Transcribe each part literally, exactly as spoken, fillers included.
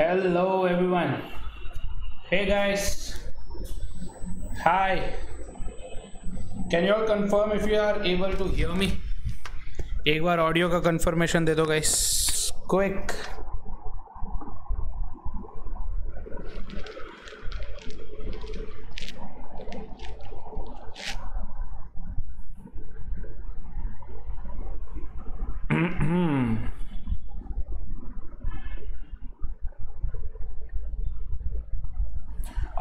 Hello everyone. Hey guys. Hi. Can you all confirm if you are able to hear me? एक बार audio का confirmation दे दो guys. Quick.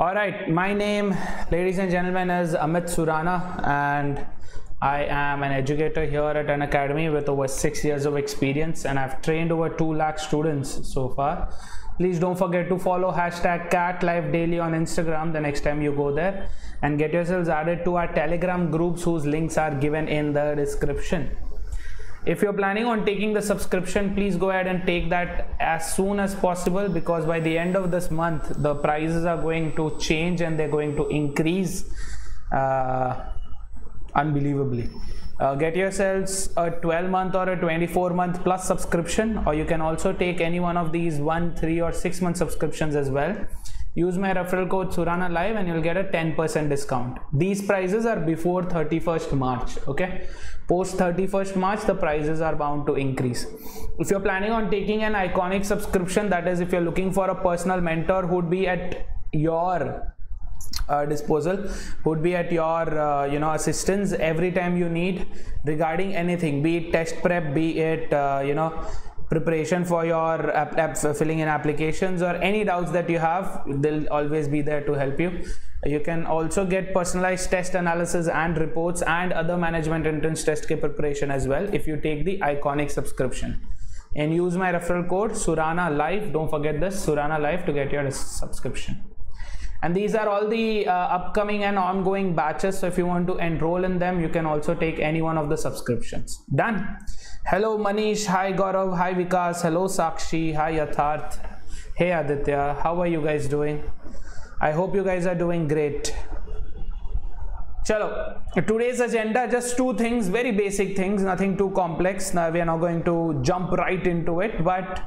All right, my name, ladies and gentlemen, is Amit Surana, and I am an educator here at an academy with over six years of experience, and I've trained over two lakh students so far. Please don't forget to follow hashtag CatLiveDaily on Instagram the next time you go there, and get yourselves added to our Telegram groups whose links are given in the description. If you're planning on taking the subscription, please go ahead and take that as soon as possible, because by the end of this month the prices are going to change and they're going to increase uh, unbelievably. Uh, get yourselves a twelve month or a twenty-four month plus subscription, or you can also take any one of these one, three or six month subscriptions as well. Use my referral code Surana Live and you'll get a ten percent discount. These prices are before thirty-first March, okay? Post thirty-first March, the prices are bound to increase. If you're planning on taking an iconic subscription, that is if you're looking for a personal mentor who would be at your uh, disposal, would be at your uh, you know, assistance every time you need regarding anything, be it test prep, be it uh, you know, preparation for your app, app filling in applications, or any doubts that you have, they'll always be there to help you. You can also get personalized test analysis and reports and other management entrance test preparation as well if you take the iconic subscription. And use my referral code Surana Live. Don't forget this, Surana Live, to get your subscription. And these are all the uh, upcoming and ongoing batches, so if you want to enroll in them, you can also take any one of the subscriptions. Done. Hello Manish, hi Gaurav, hi Vikas, hello Sakshi, hi Yatharth, hey Aditya, how are you guys doing? I hope you guys are doing great. Chalo, today's agenda, just two things, very basic things, nothing too complex. Now we are not going to jump right into it, but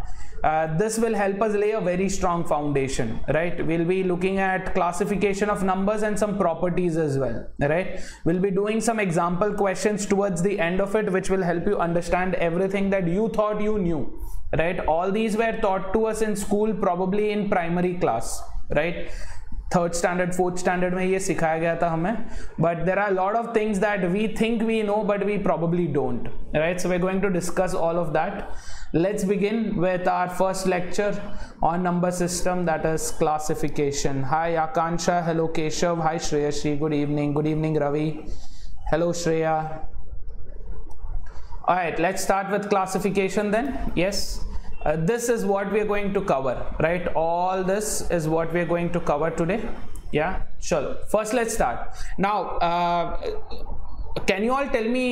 Uh, this will help us lay a very strong foundation, right? We'll be looking at classification of numbers and some properties as well, right? We'll be doing some example questions towards the end of it, which will help you understand everything that you thought you knew, right? All these were taught to us in school, probably in primary class, right? Third standard, fourth standard mein ye sikhaya gaya tha hume. But there are a lot of things that we think we know, but we probably don't, right? So we're going to discuss all of that. Let's begin with our first lecture on number system, that is classification. Hi Akansha, hello Keshav, hi Shreya, good evening, good evening Ravi, hello Shreya. All right, let's start with classification then. Yes, uh, this is what we're going to cover, right? All this is what we're going to cover today. Yeah, sure. First, let's start. Now, uh, can you all tell me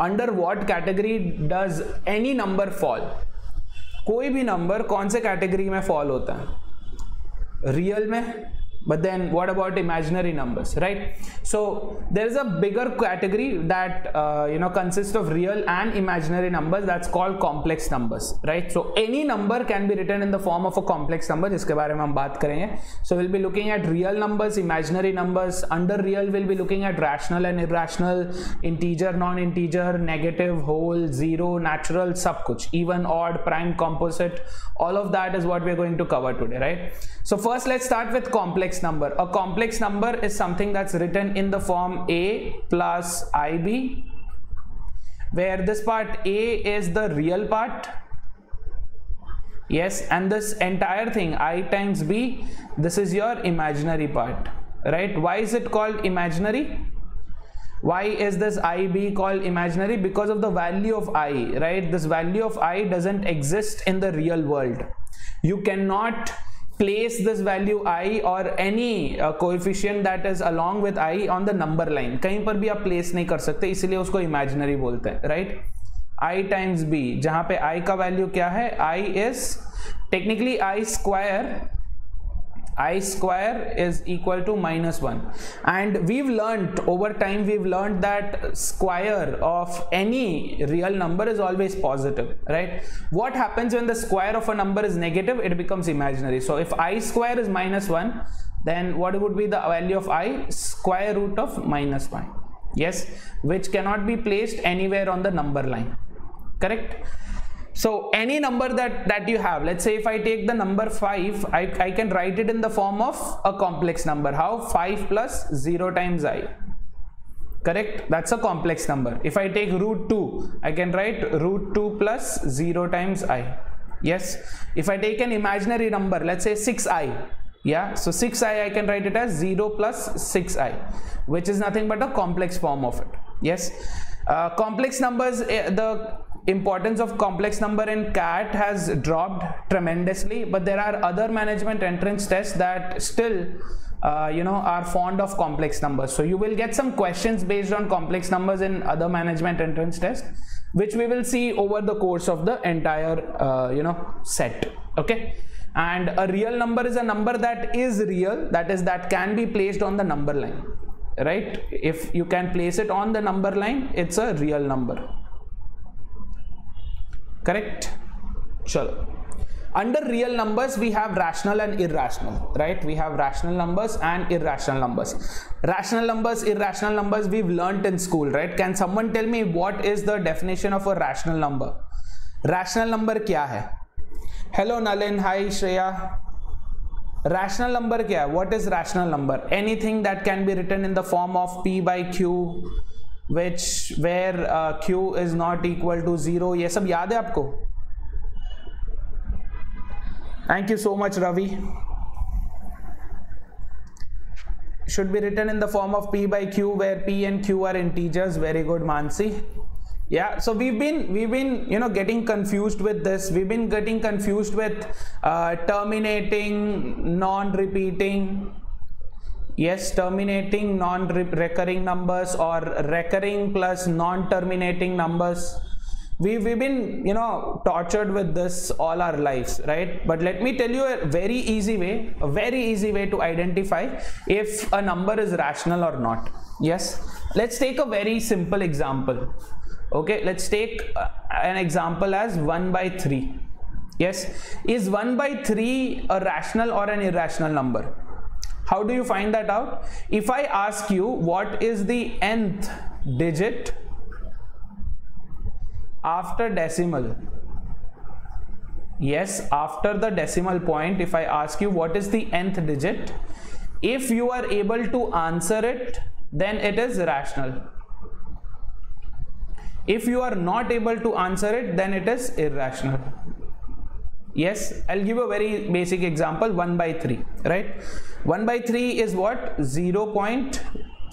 under what category does any number fall? कोई भी number कौन से category में fall होता है? Real में? But then what about imaginary numbers, right? So there is a bigger category that uh, you know, consists of real and imaginary numbers. That's called complex numbers, right? So any number can be written in the form of a complex number. Jiske baare mein hum baat karenge. So we'll be looking at real numbers, imaginary numbers. Under real, we'll be looking at rational and irrational, integer, non-integer, negative, whole, zero, natural, sab kuch, even, odd, prime, composite. All of that is what we're going to cover today, right? So first, let's start with complex number. A complex number is something that's written in the form A plus I B, where this part A is the real part, yes, and this entire thing I times B, this is your imaginary part, right? Why is it called imaginary? Why is this I B called imaginary? Because of the value of I, right? This value of I doesn't exist in the real world. You cannot place this value I or any uh, coefficient that is along with I on the number line. कहीं पर भी आप place नहीं कर सकते, इसलिए उसको imaginary बोलते हैं, right? I times B, जहाँ पे I का value क्या है? I is technically I square, I square is equal to minus one, and we've learned over time we've learned that square of any real number is always positive, right? What happens when the square of a number is negative? It becomes imaginary. So if I square is minus one, then what would be the value of I? Square root of minus one, yes, which cannot be placed anywhere on the number line, correct? So any number that that you have, let's say if I take the number five, I, I can write it in the form of a complex number. How? five plus zero times i, correct? That's a complex number. If I take root two, I can write root two plus zero times i, yes. If I take an imaginary number, let's say six i, yeah, so six i, I can write it as zero plus six i, which is nothing but a complex form of it, yes. Uh, complex numbers, uh, the importance of complex number in CAT has dropped tremendously, but there are other management entrance tests that still uh, you know, are fond of complex numbers. So you will get some questions based on complex numbers in other management entrance tests, which we will see over the course of the entire uh, you know, set, okay. And a real number is a number that is real, that is, that can be placed on the number line, right? If you can place it on the number line, it's a real number, correct? Sure. Under real numbers we have rational and irrational, right? We have rational numbers and irrational numbers. Rational numbers, irrational numbers, we've learnt in school, right? Can someone tell me what is the definition of a rational number? Rational number kya hai? Hello Nalin, hi Shreya. Rational number kya hai? What is rational number? Anything that can be written in the form of P by Q, which where uh, Q is not equal to zero. Ye sab yaad hai aapko? Thank you so much, Ravi. Should be written in the form of P by Q, where P and Q are integers. Very good, Mansi. Yeah, so we've been we've been you know, getting confused with this. We've been getting confused with uh, terminating, non-repeating, yes, terminating non-recurring numbers, or recurring plus non-terminating numbers. We, we've been you know, tortured with this all our lives, right? But let me tell you a very easy way, a very easy way to identify if a number is rational or not. Yes, let's take a very simple example. Okay, let's take an example as one by three. Yes, is one by three a rational or an irrational number? How do you find that out? If I ask you what is the nth digit after decimal, yes, after the decimal point, if I ask you what is the nth digit, if you are able to answer it, then it is rational. If you are not able to answer it, then it is irrational. Yes, I'll give a very basic example, one by three, right? one by three is what? zero point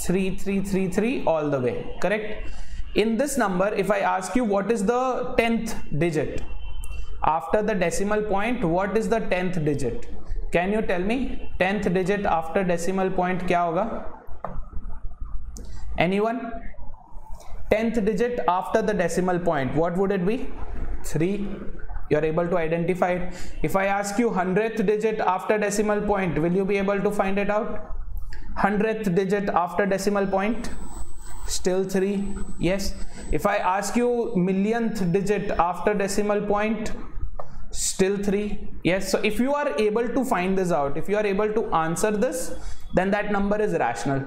three three three three all the way, correct? In this number, if I ask you what is the tenth digit after the decimal point, what is the tenth digit? Can you tell me tenth digit after decimal point kya hoga? Anyone? tenth digit after the decimal point, what would it be? three. You are able to identify it. If I ask you hundredth digit after decimal point, will you be able to find it out? hundredth digit after decimal point, still three. Yes. If I ask you millionth digit after decimal point, still three. Yes. So if you are able to find this out, if you are able to answer this, then that number is rational.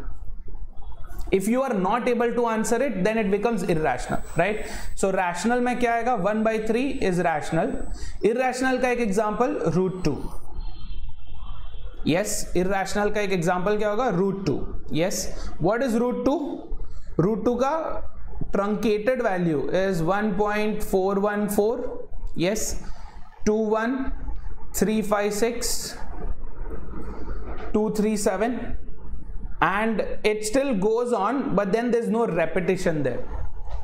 If you are not able to answer it, then it becomes irrational, right? So rational mein kya aega? one by three is rational. Irrational ka ek example, root two. Yes, irrational ka ek example kya hoga? root two. Yes, what is root two? root two ka truncated value is one point four one four, yes, two one three five six two three seven, and it still goes on, but then there's no repetition there.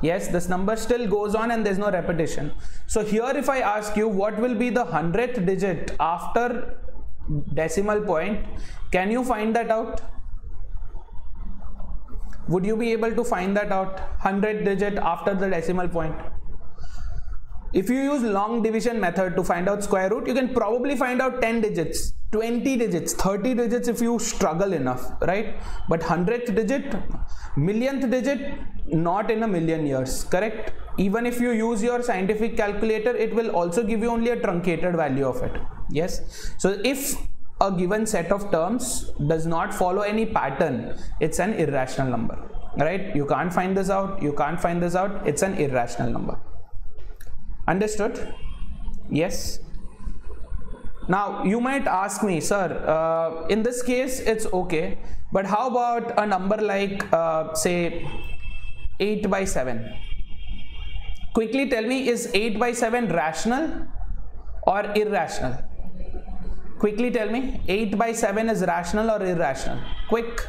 Yes, this number still goes on and there's no repetition. So here if I ask you what will be the hundredth digit after decimal point, can you find that out? Would you be able to find that out? hundredth digit after the decimal point. If you use long division method to find out square root, you can probably find out ten digits, twenty digits, thirty digits if you struggle enough, right? But hundredth digit, millionth digit, not in a million years, correct? Even if you use your scientific calculator, it will also give you only a truncated value of it. Yes. So if a given set of terms does not follow any pattern, it's an irrational number, right? You can't find this out, you can't find this out, it's an irrational number. Understood? Yes. Now you might ask me, sir, uh, in this case it's okay, but how about a number like uh, say eight by seven? Quickly tell me, is eight by seven rational or irrational? Quickly tell me, eight by seven is rational or irrational? Quick.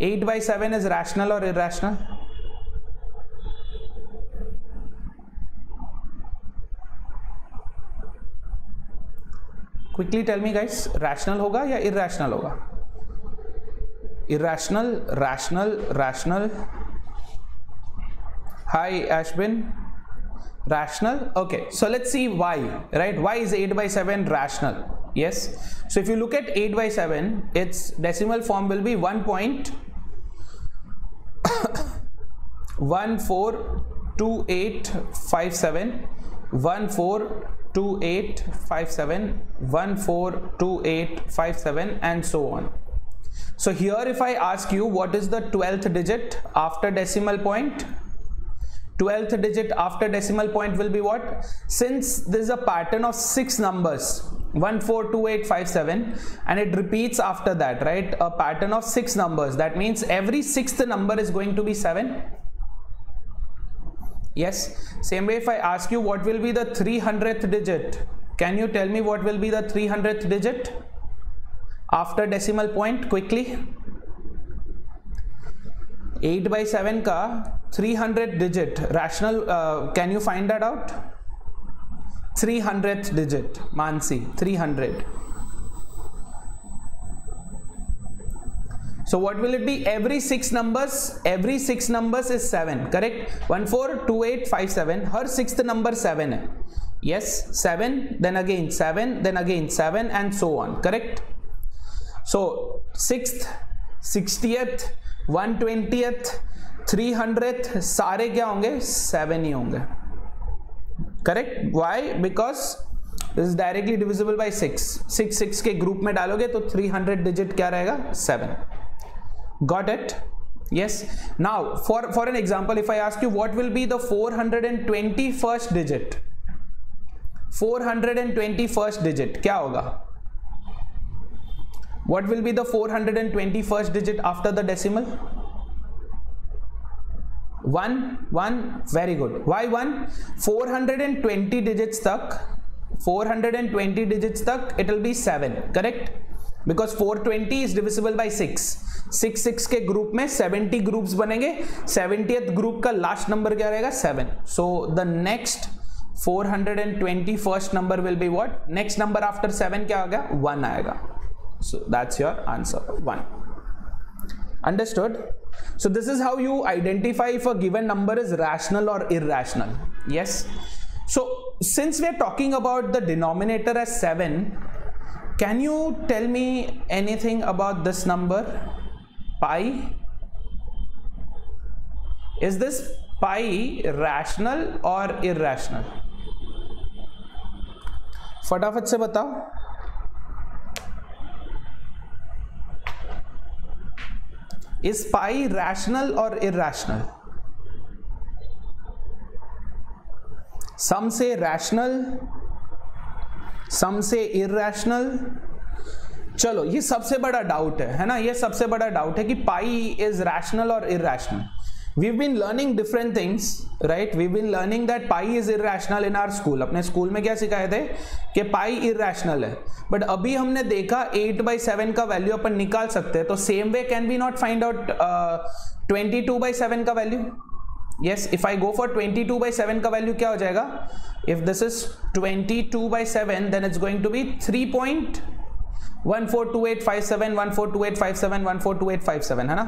eight by seven is rational or irrational? Quickly tell me guys, rational hoga ya irrational hoga? Irrational, rational, rational. Hi Ashwin. Rational. Okay, so let's see why, right? Why is eight by seven rational? Yes. So if you look at eight by seven, its decimal form will be one point one four two eight five seven, one four two eight five seven, one four two eight five seven, and so on. So here if I ask you what is the twelfth digit after decimal point, twelfth digit after decimal point will be what? Since there is a pattern of six numbers, one four two eight five seven, and it repeats after that, right? A pattern of six numbers, that means every sixth number is going to be seven. Yes. Same way if I ask you what will be the three hundredth digit, can you tell me what will be the three hundredth digit after decimal point? Quickly. eight by seven ka three hundredth digit rational, uh, can you find that out? three hundredth digit, Mansi, three hundred. So what will it be? Every six numbers, every six numbers is seven, correct? one four two eight five seven, her sixth number seven hai. Yes, seven, then again seven, then again seven, and so on, correct? So sixth, sixtieth, one twentieth, three hundredth, सारे क्या होंगे? seven ही होंगे, correct? Why? Because this is directly divisible by six. six six के group में डालोगे तो three hundred digit क्या रहेगा? seven. Got it? Yes. Now for for an example, if I ask you what will be the four hundred twenty-first digit, four hundred twenty-first digit क्या होगा? What will be the four hundred twenty-first digit after the decimal? one, one, very good. Why one? four hundred twenty digits tak, four hundred twenty digits tak, it will be seven, correct? Because four twenty is divisible by six. six six के group में seventy groups बनेंगे, seventieth group का last number क्या रहेगा? seven. So the next four hundred twenty-first number will be what? Next number after seven क्या आएगा? one आएगा. So that's your answer, one. Understood? So this is how you identify if a given number is rational or irrational. Yes. So since we are talking about the denominator as seven, can you tell me anything about this number pi? Is this pi rational or irrational? फटाफट से बताओ. Is pi rational or irrational? Some say rational, some say irrational. चलो ये सबसे बड़ा doubt है, है ना? ये सबसे बड़ा doubt है कि pi is rational or irrational. We've been learning different things, right? We've been learning that pi is irrational in our school. अपने school में क्या सिखाए थे कि pi irrational है. But अभी हमने देखा eight by seven का value अपन निकाल सकते हैं. तो same way can we not find out uh, twenty-two by seven का value? Yes, if I go for twenty-two by seven का value क्या हो जाएगा? If this is twenty-two by seven, then it's going to be three point one four two eight five seven, one four two eight five seven, one four two eight five seven, है ना?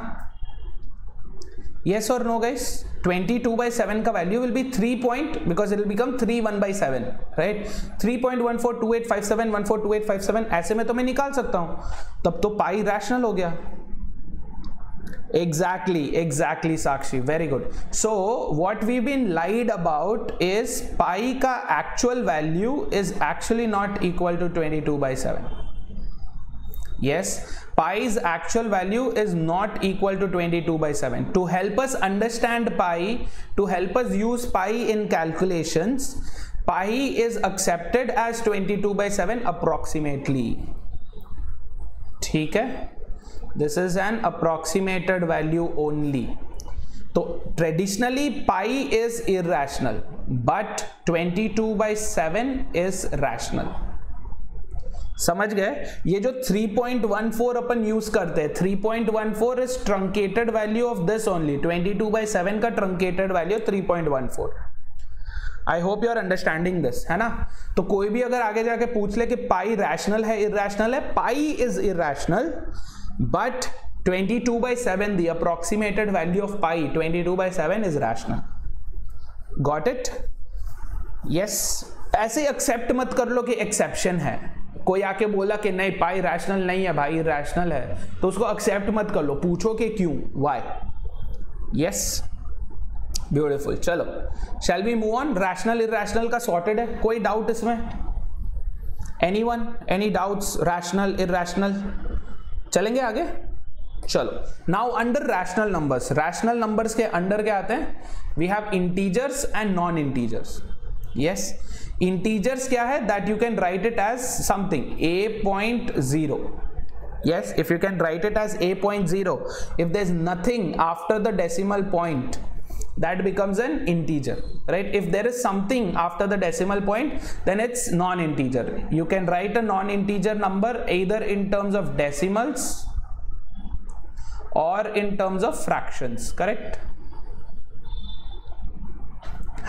Yes or no, guys? twenty-two by seven का value will be three point, because it will become three one by seven, right? three point one four two eight five seven, one four two eight five seven, ऐसे में तो मैं निकाल सकता हूँ, तब तो पाई रैशनल हो गया. Exactly, exactly, Sakshi. Very good. So what we've been lied about is pi ka actual value is actually not equal to twenty-two by seven. Yes, pi's actual value is not equal to twenty-two by seven. To help us understand pi, to help us use pi in calculations, pi is accepted as twenty-two by seven approximately. ठीक है? This is an approximated value only. So traditionally pi is irrational, but twenty-two by seven is rational. समझ गए? ये जो three point one four अपन use करते हैं, three point one four is truncated value of this only. twenty-two by seven का truncated value three point one four. I hope you are understanding this, है ना? तो कोई भी अगर आगे जाके पूछ ले कि pi rational है, irrational है, pi is irrational. But twenty-two by seven, the approximated value of pi, twenty-two by seven is rational. Got it? Yes. ऐसे accept मत कर लो कि exception है. कोई आके बोला कि नहीं pi rational नहीं है भाई, irrational है, तो उसको accept मत कर लो, पूछो कि क्यों, why. Yes. Beautiful. चलो. Shall we move on? Rational irrational का sorted है. कोई doubt इसमें? Anyone? Any doubts? Rational irrational? चलेंगे आगे. चलो. Now under rational numbers, rational numbers के अंडर क्या आते हैं? We have integers and non-integers. Yes. Integers क्या है? That you can write it as something a point zero. Yes. If you can write it as a point zero, if there's nothing after the decimal point, that becomes an integer, right? If there is something after the decimal point, then it's non-integer. You can write a non-integer number either in terms of decimals or in terms of fractions, correct?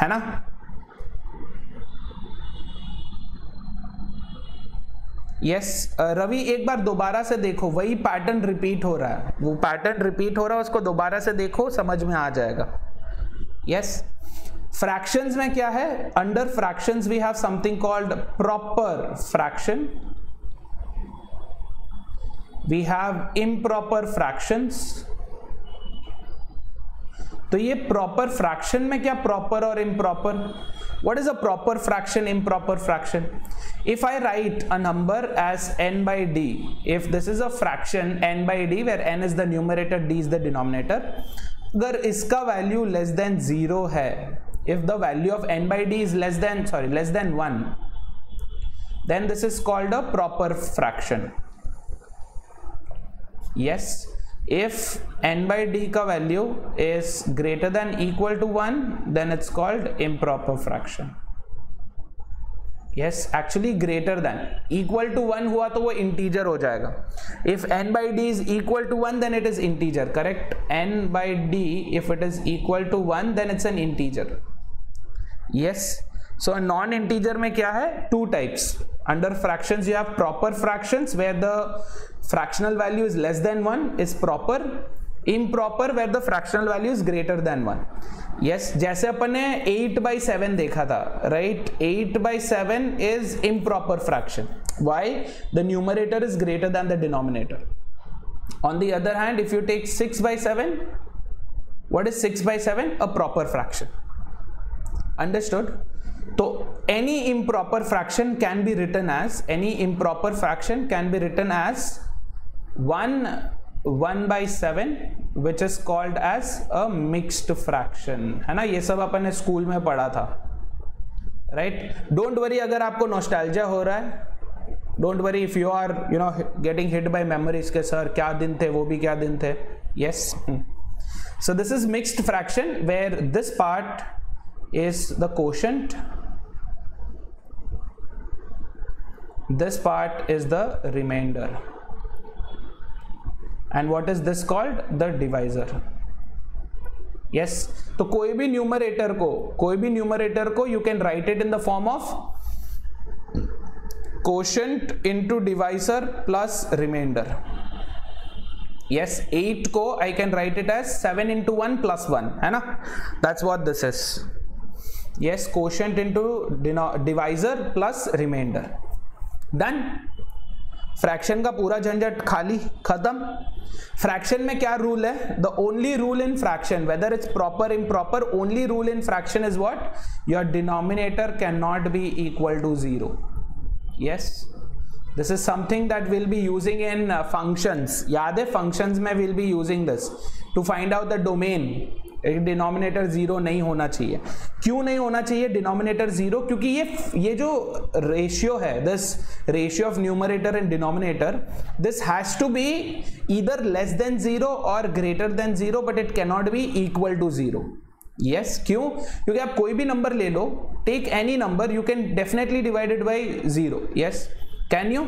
है ना? Yes yes. Ravi एक बार दोबारा से देखो, वही pattern repeat हो रहा है, वो पैटर्न रिपीट हो रहा है, उसको दोबारा से देखो, समझ में आ जाएगा. Yes. Fractions में क्या है? Under fractions we have something called proper fraction. We have improper fractions. तो ये proper fraction में क्या proper और improper? What is a proper fraction, improper fraction? If I write a number as n by d, if this is a fraction n by d where n is the numerator, d is the denominator, अगर इसका value less than zero है, if the value of n by d is less than sorry less than one, then this is called a proper fraction. Yes. If n by d का value is greater than equal to one, then it's called improper fraction. Yes. Actually greater than, equal to one हुआ तो वो integer हो जाएगा. If n by d is equal to one, then it is integer, correct? n by d if it is equal to one, then it's an integer. Yes. So non integer में क्या है? Two types. Under fractions you have proper fractions where the fractional value is less than one is proper, improper where the fractional value is greater than one. Yes. जैसे अपन ने eight by seven देखा था, right? eight by seven is improper fraction. Why? The numerator is greater than the denominator. On the other hand, if you take six by seven, what is six by seven? A proper fraction. Understood? तो any improper fraction can be written as any improper fraction can be written as one one by seven, which is called as a mixed fraction. है ना? ये सब अपन school में पढ़ा था, right? Don't worry अगर आपको नॉस्टैल्जिया हो रहा है, don't worry if you are you know getting hit by memories के सर क्या दिन थे, वो भी क्या दिन थे. Yes. So this is mixed fraction where this part is the quotient, this part is the remainder. And what is this called? The divisor. Yes. तो कोई भी numerator को, कोई भी numerator को you can write it in the form of quotient into divisor plus remainder. Yes, eight को I can write it as seven into one plus one, है ना? That's what this is. Yes, quotient into divisor plus remainder. Done. Fraction का पूरा झंझट खाली खत्म. Fraction में क्या रूल है? The only rule in fraction, whether it's proper improper, only rule in fraction is what? Your denominator can not be equal to zero. Yes, this is something that we'll be using in uh, functions. Yaad hai, functions mein we'll be using this to find out the domain. Denominator zero nahi hona chahiye. Kyun nahi hona chahiye denominator zero? Kyunki ye ye jo ratio hai, this ratio of numerator and denominator, this has to be either less than zero or greater than zero, but it cannot be equal to zero. Yes, क्यों? क्योंकि आप कोई भी number ले लो, take any number, you can definitely divide it by zero. Yes, can you?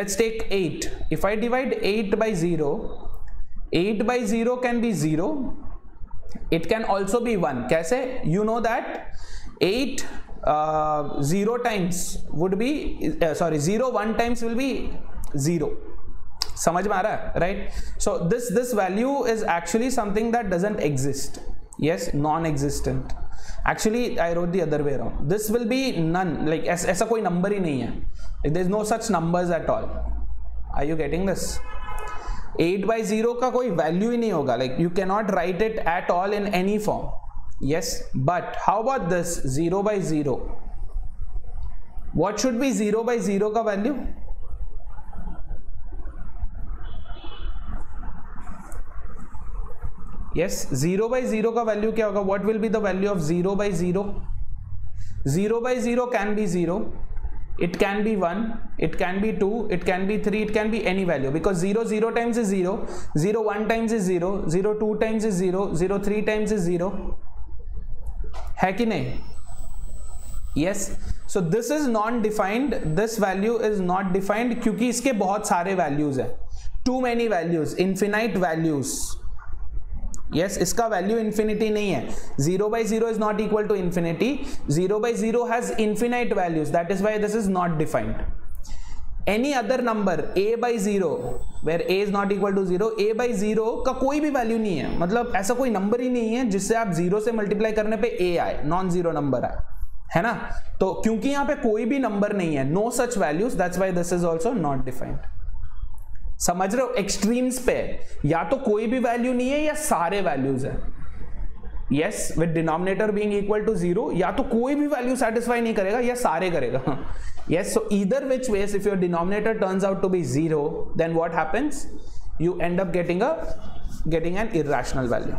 Let's take eight. If I divide eight by zero, eight by zero can be zero, it can also be one. Kaise? You know that eight uh, zero times would be uh, sorry zero one times will be zero. Samajh mein aa raha hai, right? So this this value is actually something that doesn't exist. Yes, non-existent. Actually I wrote the other way around. This will be none, like aisa koi number hi nahi hai, there is no such numbers at all. Are you getting this? eight by zero ka koi value hi nahi hoga, like you cannot write it at all in any form. Yes, but how about this zero by zero? What should be zero by zero ka value? Yes, zero by zero का value क्या होगा? What will be the value of zero by zero? Zero by zero can be zero, it can be one, it can be two, it can be three, it can be any value, because zero zero times is zero, zero one times is zero, zero two times is zero, zero three times is zero, है कि नहीं? Yes, so this is non defined, this value is not defined, क्योंकि इसके बहुत सारे values है, too many values, infinite values. Yes, इसका value infinity नहीं है. Zero by zero is not equal to infinity, zero by zero has infinite values, that is why this is not defined. Any other number a by zero where a is not equal to zero, a by zero का कोई भी value नहीं है, मतलब ऐसा कोई number ही नहीं है जिससे आप जीरो से मल्टीप्लाई करने पे a आए, नॉन जीरो नंबर आए, है ना? तो क्योंकि यहाँ पे कोई भी नंबर नहीं है, no such values, that's why this is also not defined. समझ रहे हो? एक्सट्रीम्स पे या तो कोई भी वैल्यू नहीं है या सारे वैल्यूज है. Yes, with denominator being equal to zero, या तो कोई भी वैल्यू सेटिस्फाई नहीं करेगा या सारे करेगा. Yes, so either which ways if your denominator turns out to be zero, then what happens? You end up getting a getting an irrational value.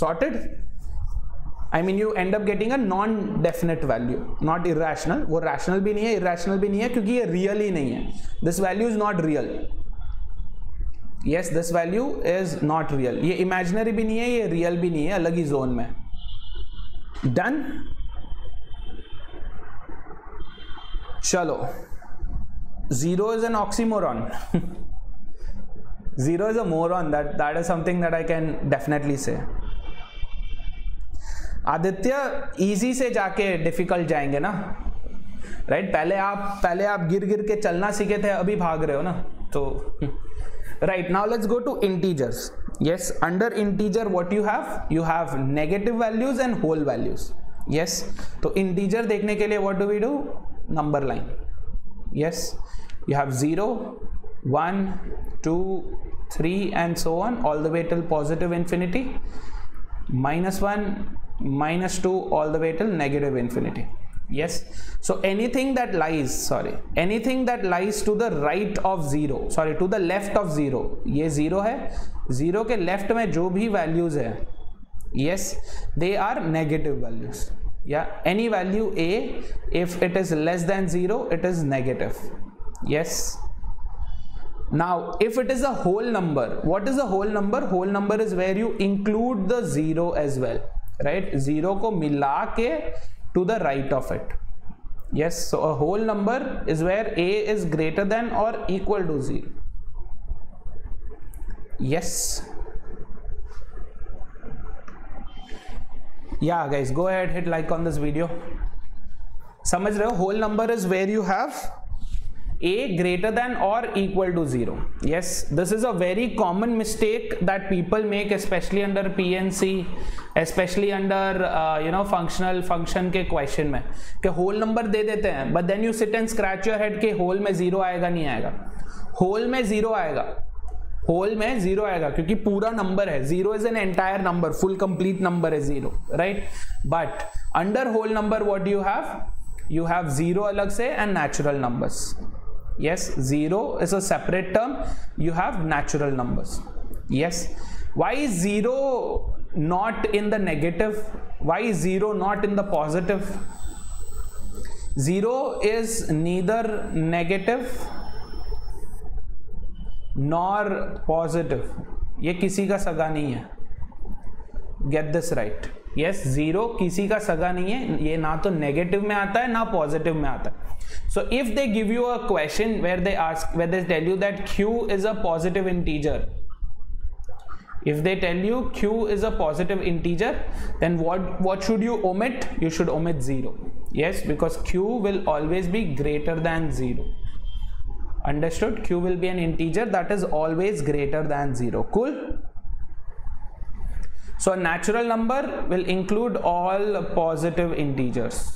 Sorted? I mean you end up getting a non definite value, not irrational. वो rational भी नहीं है, irrational भी नहीं है, क्योंकि ये real ही नहीं है. This value is not real. Yes, this value is not real. ये इमेजिनरी भी नहीं है, ये रियल भी नहीं है, अलग ही जोन में. डन. चलो, zero is an oxymoron, zero is a moron, that that is something that I can definitely say. Aditya, easy से जाके डिफिकल्ट जाएंगे ना, राइट right? पहले आप पहले आप गिर गिर के चलना सीखे थे, अभी भाग रहे हो ना, तो right now let's go to integers. Yes, under integer what you have? You have negative values and whole values. Yes, तो integer देखने के लिए what do we do? Number line. Yes, you have zero one two three and so on all the way till positive infinity, minus one minus two all the way till negative infinity. Yes, so anything that lies sorry anything that lies to the right of zero, sorry to the left of zero, ये zero है, zero के left में जो भी values है, yes, they are negative values. Yeah, any value a, if it is less than zero, it is negative. Yes, now if it is a whole number, what is a whole number? Whole number is where you include the zero as well, right? Zero को मिला के to the right of it. Yes, so a whole number is where a is greater than or equal to zero. Yes, yeah guys, go ahead, hit like on this video. समझ रहे हो? Whole number is where you have A greater than or equal to zero. Yes, this is a very common mistake that people make, especially under P N C, especially under uh, you know functional function के question में के whole number दे देते हैं, but then you sit and scratch your head के whole में zero आएगा नहीं आएगा. Whole में zero आएगा, whole में zero आएगा क्योंकि पूरा number है. Zero is an entire number, full complete number is zero, right? But under whole number what do you have? You have zero अलग से and natural numbers. Yes, zero is a separate term. You have natural numbers. Yes. Why is zero not in the negative? Why is zero not in the positive? Zero is neither negative nor positive. ये किसी का सगा नहीं है. Get this right. Yes, zero किसी का सगा नहीं है. ये ना तो negative में आता है ना positive में आता है. So if they give you a question where they ask, where they tell you that Q is a positive integer, if they tell you Q is a positive integer, then what, what should you omit? You should omit zero. Yes, because Q will always be greater than zero. Understood? Q will be an integer that is always greater than zero. Cool? So a natural number will include all positive integers.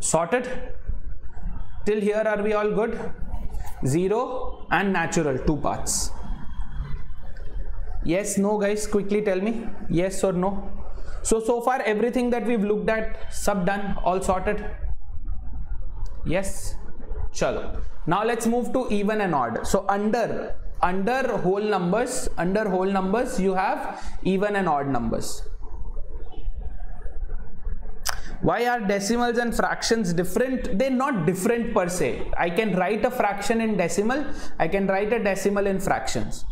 Sorted? Till here are we all good? Zero and natural, two parts. Yes, no guys, quickly tell me. Yes or no. So, so far everything that we've looked at, sub done, all sorted. Yes. Chalo. Now let's move to even and odd. So under, under whole numbers, under whole numbers, you have even and odd numbers. Why are decimals and fractions different? They're not different per se. I can write a fraction in decimal. I can write a decimal in fractions.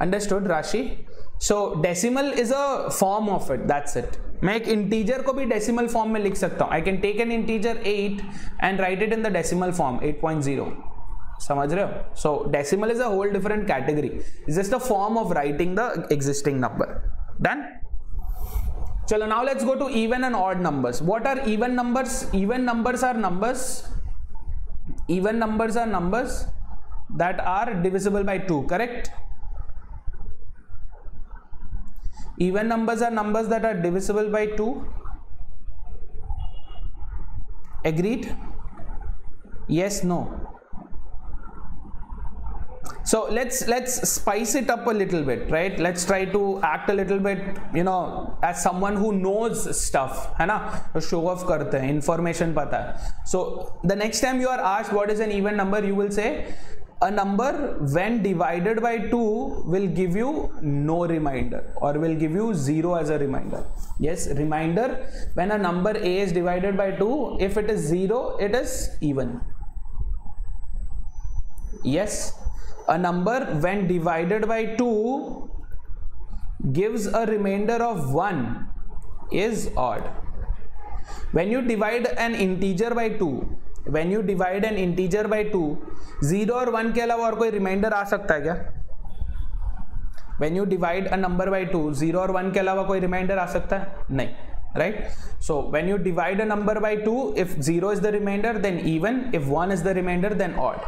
Understood, Rashi? So decimal is a form of it. That's it. मैं एक integer को भी decimal form में लिख सकता हूँ. I can take an integer eight and write it in the decimal form eight point zero. समझ रहे हो? So decimal is a whole different category. It's just a form of writing the existing number. Done? Chalo, now let's go to even and odd numbers. What are even numbers? Even numbers are numbers. Even numbers are numbers that are divisible by two, correct? Even numbers are numbers that are divisible by two. Agreed? Yes, no. So let's let's spice it up a little bit, right? Let's try to act a little bit, you know, as someone who knows stuff, hai na? Show off karte hai, information pata hai. So the next time you are asked what is an even number, you will say a number when divided by two will give you no reminder or will give you zero as a reminder. Yes, reminder, when a number A is divided by two, if it is zero, it is even. Yes. A number when divided by two gives a remainder of one is odd. When you divide an integer by two, when you divide an integer by two, zero or one के अलावा और कोई remainder आ सकता है क्या? When you divide a number by two, zero और one के अलावा कोई remainder आ सकता है? नहीं. Right? So when you divide a number by two, if zero is the remainder, then even. If one is the remainder, then odd.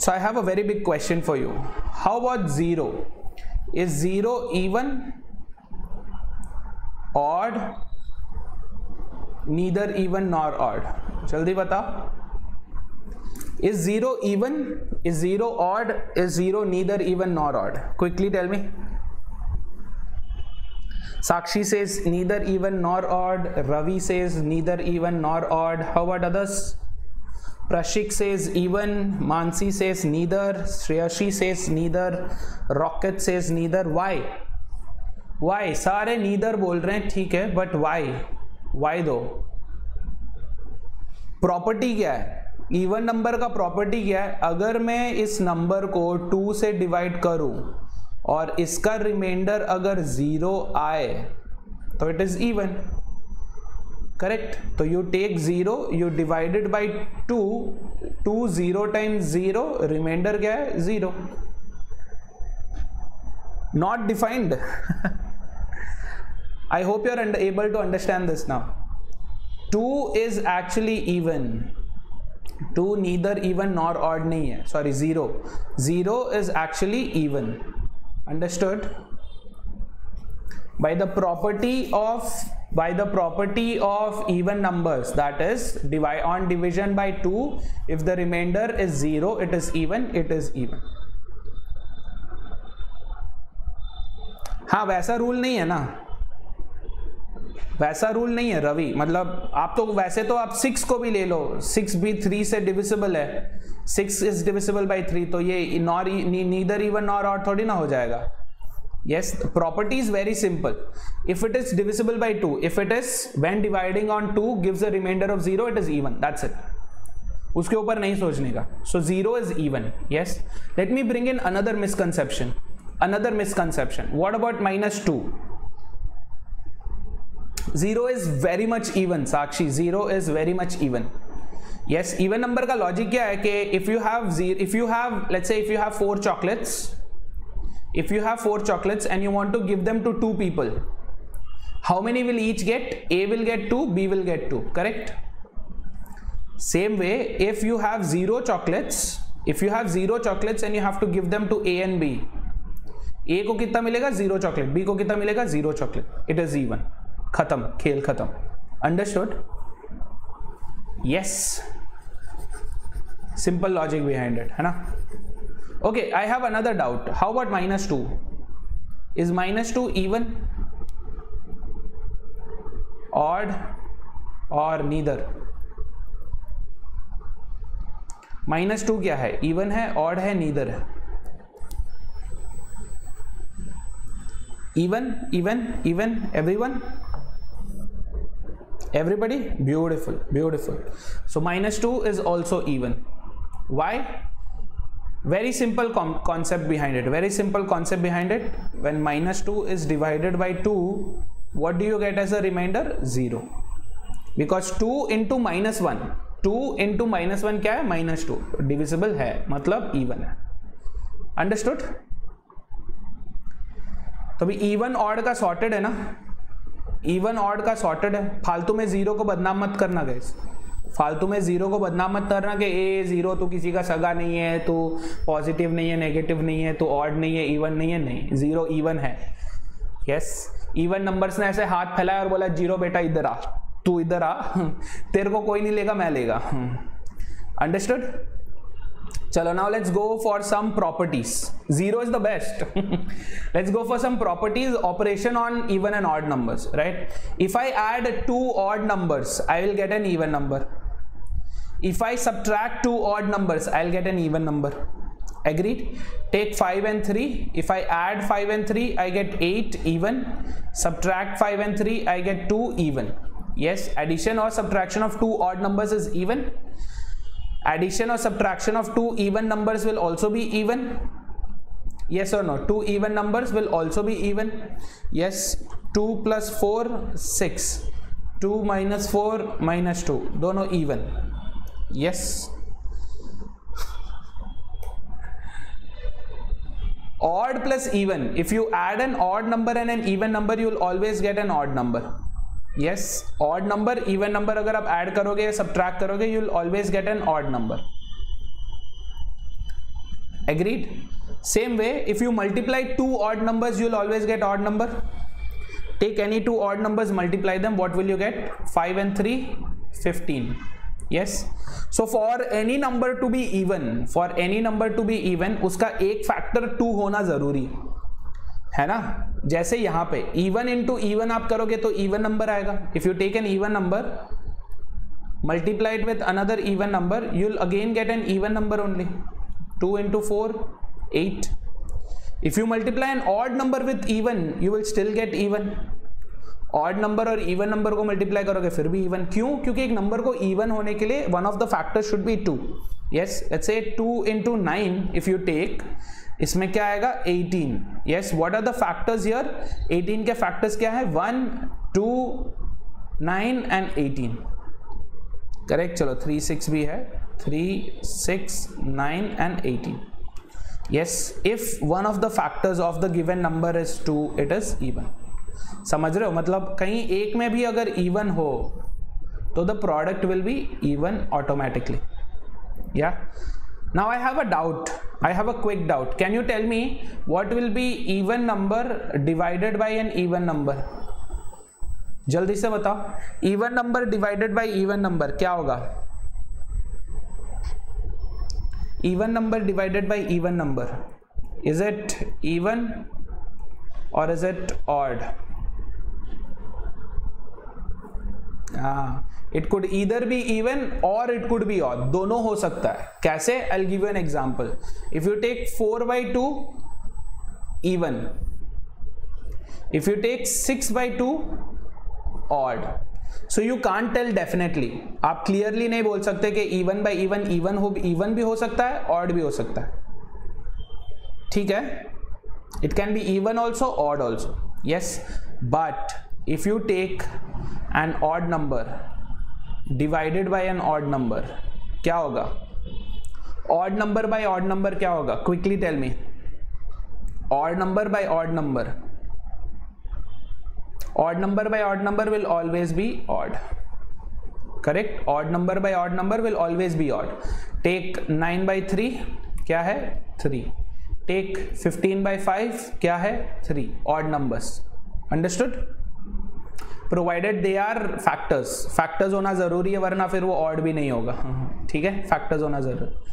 So I have a very big question for you. How about zero? Is zero even, odd, neither even nor odd? Jaldi batao. Is zero even? Is zero odd? Is zero neither even nor odd? Quickly tell me. Sakshi says neither even nor odd. Ravi says neither even nor odd. How about others? Prashik says even, Mansi says neither, Shreyashi says neither, Rocket says neither. Why? Why? सारे neither बोल रहे हैं, ठीक है, but why? Why though? Property क्या है? Even number का property क्या है? अगर मैं इस number को two से divide करूँ और इसका remainder अगर zero आए, तो it is even. Correct? So you take zero, you divide it by two, two zero times zero, remainder kya hai? zero. Not defined. I hope you are able to understand this now. two is actually even. Two neither even nor odd nahi hai. Sorry, zero. Zero is actually even. Understood? By the property of by the property of even numbers, that is divide on division by two, if the remainder is zero, it is even. It is even. हाँ, वैसा rule नहीं है ना, वैसा rule नहीं है रवि, मतलब आप तो वैसे तो आप सिक्स को भी ले लो, सिक्स भी थ्री से डिविजिबल है, six is divisible by three, तो ये nor neither even nor odd थोड़ी ना हो जाएगा. Yes, the property is very simple. If it is divisible by two, if it is when dividing on two gives a remainder of zero, it is even. That's it. उसके ऊपर नहीं सोचने का. So zero is even. Yes. Let me bring in another misconception. Another misconception. What about minus two? Zero is very much even. Sakshi, zero is very much even. Yes. Even number का logic क्या है कि if you have zero, if you have, let's say if you have four chocolates. If you have four chocolates and you want to give them to two people, how many will each get? A will get two, B will get two, correct? Same way, if you have zero chocolates, if you have zero chocolates and you have to give them to A and B, A ko kitna milega? Zero chocolate. B ko kitna milega? Zero chocolate. It is even. Khatam, khel khatam. Understood? Yes. Simple logic behind it, hai na? Okay, I have another doubt. How about minus two? Is minus two even, odd, or neither? Minus two क्या है? Even है, odd है, neither है? Even, even, even, everyone? Everybody? Beautiful, beautiful. So minus two is also even. Why? Very simple concept behind it. Very simple concept behind it. When minus two is divided by two, what do you get as a remainder? Zero. Because two into minus one. two into minus one क्या है? Minus two. Divisible है. मतलब even है. Understood? तो भी even odd का sorted है ना? Even odd का sorted है. फालतू में zero को बदनाम मत करना guys. फालतू में जीरो को बदनाम मत करना कि ए जीरो तो किसी का सगा नहीं है, तो पॉजिटिव नहीं है, नेगेटिव नहीं है, तो ऑड नहीं है, इवन नहीं है. नहीं, जीरो इवन है. यस, इवन नंबर्स ने ऐसे हाथ फैलाया और बोला जीरो बेटा इधर आ, तू इधर आ, तेरे को कोई नहीं लेगा, मैं लेगा. अंडरस्टूड? चलो, now let's go for some properties. Zero is the best. Let's go for some properties operation on even and odd numbers, right? If I add two odd numbers, I will get an even number. If I subtract two odd numbers, I'll get an even number. Agreed? Take five and three. If I add five and three, I get eight even. Subtract five and three, I get two even. Yes, addition or subtraction of two odd numbers is even. Addition or subtraction of two even numbers will also be even. Yes or no? Two even numbers will also be even. Yes. Two plus four, six. Two minus four, minus two. Dono even. Yes. Odd plus even. If you add an odd number and an even number, you will always get an odd number. Yes. Odd number, even number. अगर आप add करोगे या subtract करोगे, you will always get an odd number. Agreed? Same way, if you multiply two odd numbers, you will always get odd number. Take any two odd numbers, multiply them. What will you get? Five and three, fifteen. Yes. So for any number to be even, for any number to be even, उसका एक factor two होना जरूरी है ना. जैसे यहाँ पे even into even आप करोगे तो even number आएगा. If you take an even number, multiply it with another even number, you'll again get an even number only. Two into four, eight. If you multiply an odd number with even, you will still get even. Odd number और even number को multiply करोगे फिर भी even. क्यों? क्योंकि एक number को even होने के लिए one of the factor should be two. Yes, let's say two into nine if you take, इसमें क्या आएगा? Eighteen. Yes, what are the factors here? Eighteen के फैक्टर्स क्या है? One, two, nine and eighteen. Correct. चलो, three six भी है, three six nine and eighteen. Yes, if one of the factors of the given number is two, it is even. समझ रहे हो? मतलब कहीं एक में भी अगर इवन हो So the product will be even automatically. Yeah. Now I have a doubt. I have a quick doubt. Can you tell me what will be even number divided by an even number? जल्दी से बताओ. Even number divided by even number क्या होगा? Even number divided by even number. Is it even or is it odd? Ah, it could either be even or it could be odd. दोनों हो सकता है. कैसे? I'll give you an example. If you take four by two, even. If you take six by two, odd. So you can't tell definitely. आप clearly नहीं बोल सकते कि even by even, even हो, even भी हो सकता है, odd भी हो सकता है. ठीक है? It can be even also, odd also. Yes, but if you take an odd number divided by an odd number, क्या होगा? Odd number by odd number क्या होगा? Quickly tell me. Odd number by odd number. Odd number by odd number will always be odd. Correct? Odd number by odd number will always be odd. Take nine by three, क्या है? three. Take fifteen by five, क्या है? three. Odd numbers. Understood? Provided they are factors. Factors होना ज़रूरी है वरना फिर वो odd भी नहीं होगा. ठीक है? Factors होना ज़रूरी.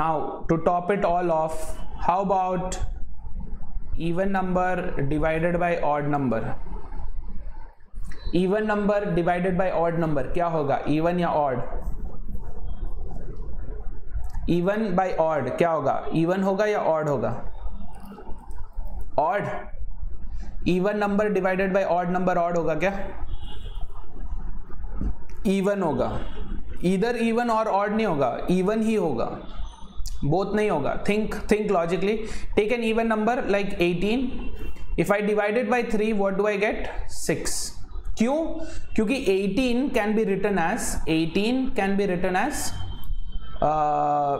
Now to top it all off, how about even number divided by odd number? Even number divided by odd number क्या होगा? Even या odd? Even by odd क्या होगा? Even होगा या odd होगा? Odd. Even number divided by odd number odd होगा क्या? Even होगा. Either even or odd नहीं होगा. Even ही होगा. Both नहीं होगा. Think think logically. Take an even number like eighteen. If I divide it by three, what do I get? six. क्यों? क्योंकि eighteen can be written as eighteen can be written as uh,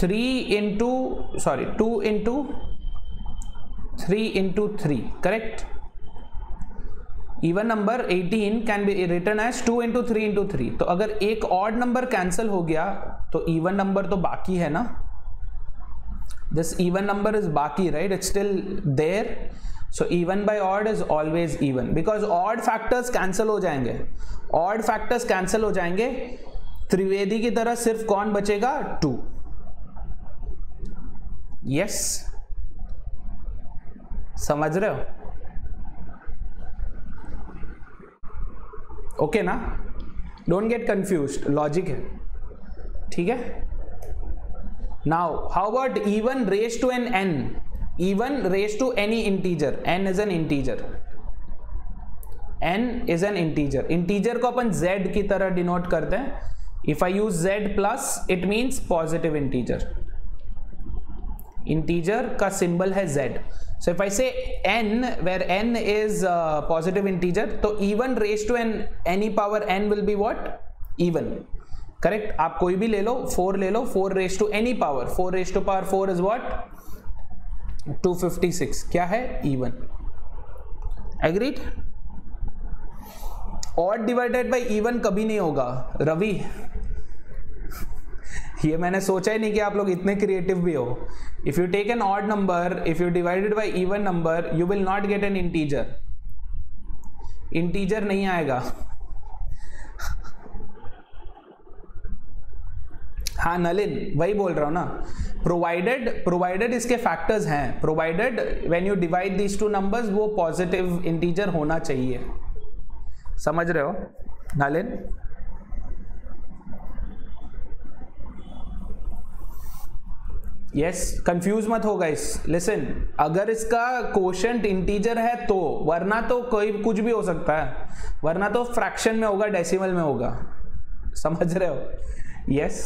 three into sorry two into three into three, correct? Even number eighteen can be written as two into three into three. तो अगर एक odd number cancel हो गया तो even number तो बाकी है ना. This even number is बाकी, right? It's still there. So even by odd is always even because odd factors cancel हो जाएंगे. Odd factors cancel हो जाएंगे. त्रिवेदी की तरह सिर्फ कौन बचेगा? two. Yes. समझ रहे हो? ओके ना? Don't get confused. Logic है. ठीक है? Now, how about even raised to an n? Even raised to any integer. N is an integer. N is an integer. Integer को अपन z की तरह denote करते हैं. If I use z plus, it means positive integer. Integer का symbol है z. So if I say n, where n is uh, positive integer, तो even raised to n, any power n will be what? Even. Correct? आप कोई भी ले लो, four ले लो, four raised to any power, four raised to power four is what? two hundred fifty-six. क्या है? Even. Agreed? Odd divided by even कभी नहीं होगा. रवि, ये मैंने सोचा ही नहीं कि आप लोग इतने क्रिएटिव भी हो. If you take an odd number, if you divide it by even number, you will not get an integer. Integer नहीं आएगा. हाँ नलिन, वही बोल रहा हूँ ना. Provided, provided इसके factors हैं. Provided when you divide these two numbers, वो positive integer होना चाहिए. समझ रहे हो, नलिन? यस, कंफ्यूज मत हो गाइस. लिसन, अगर इसका कोशेंट इंटीजर है तो, वरना तो कोई कुछ भी हो सकता है. वरना तो फ्रैक्शन में होगा, डेसिमल में होगा. समझ रहे हो? यस.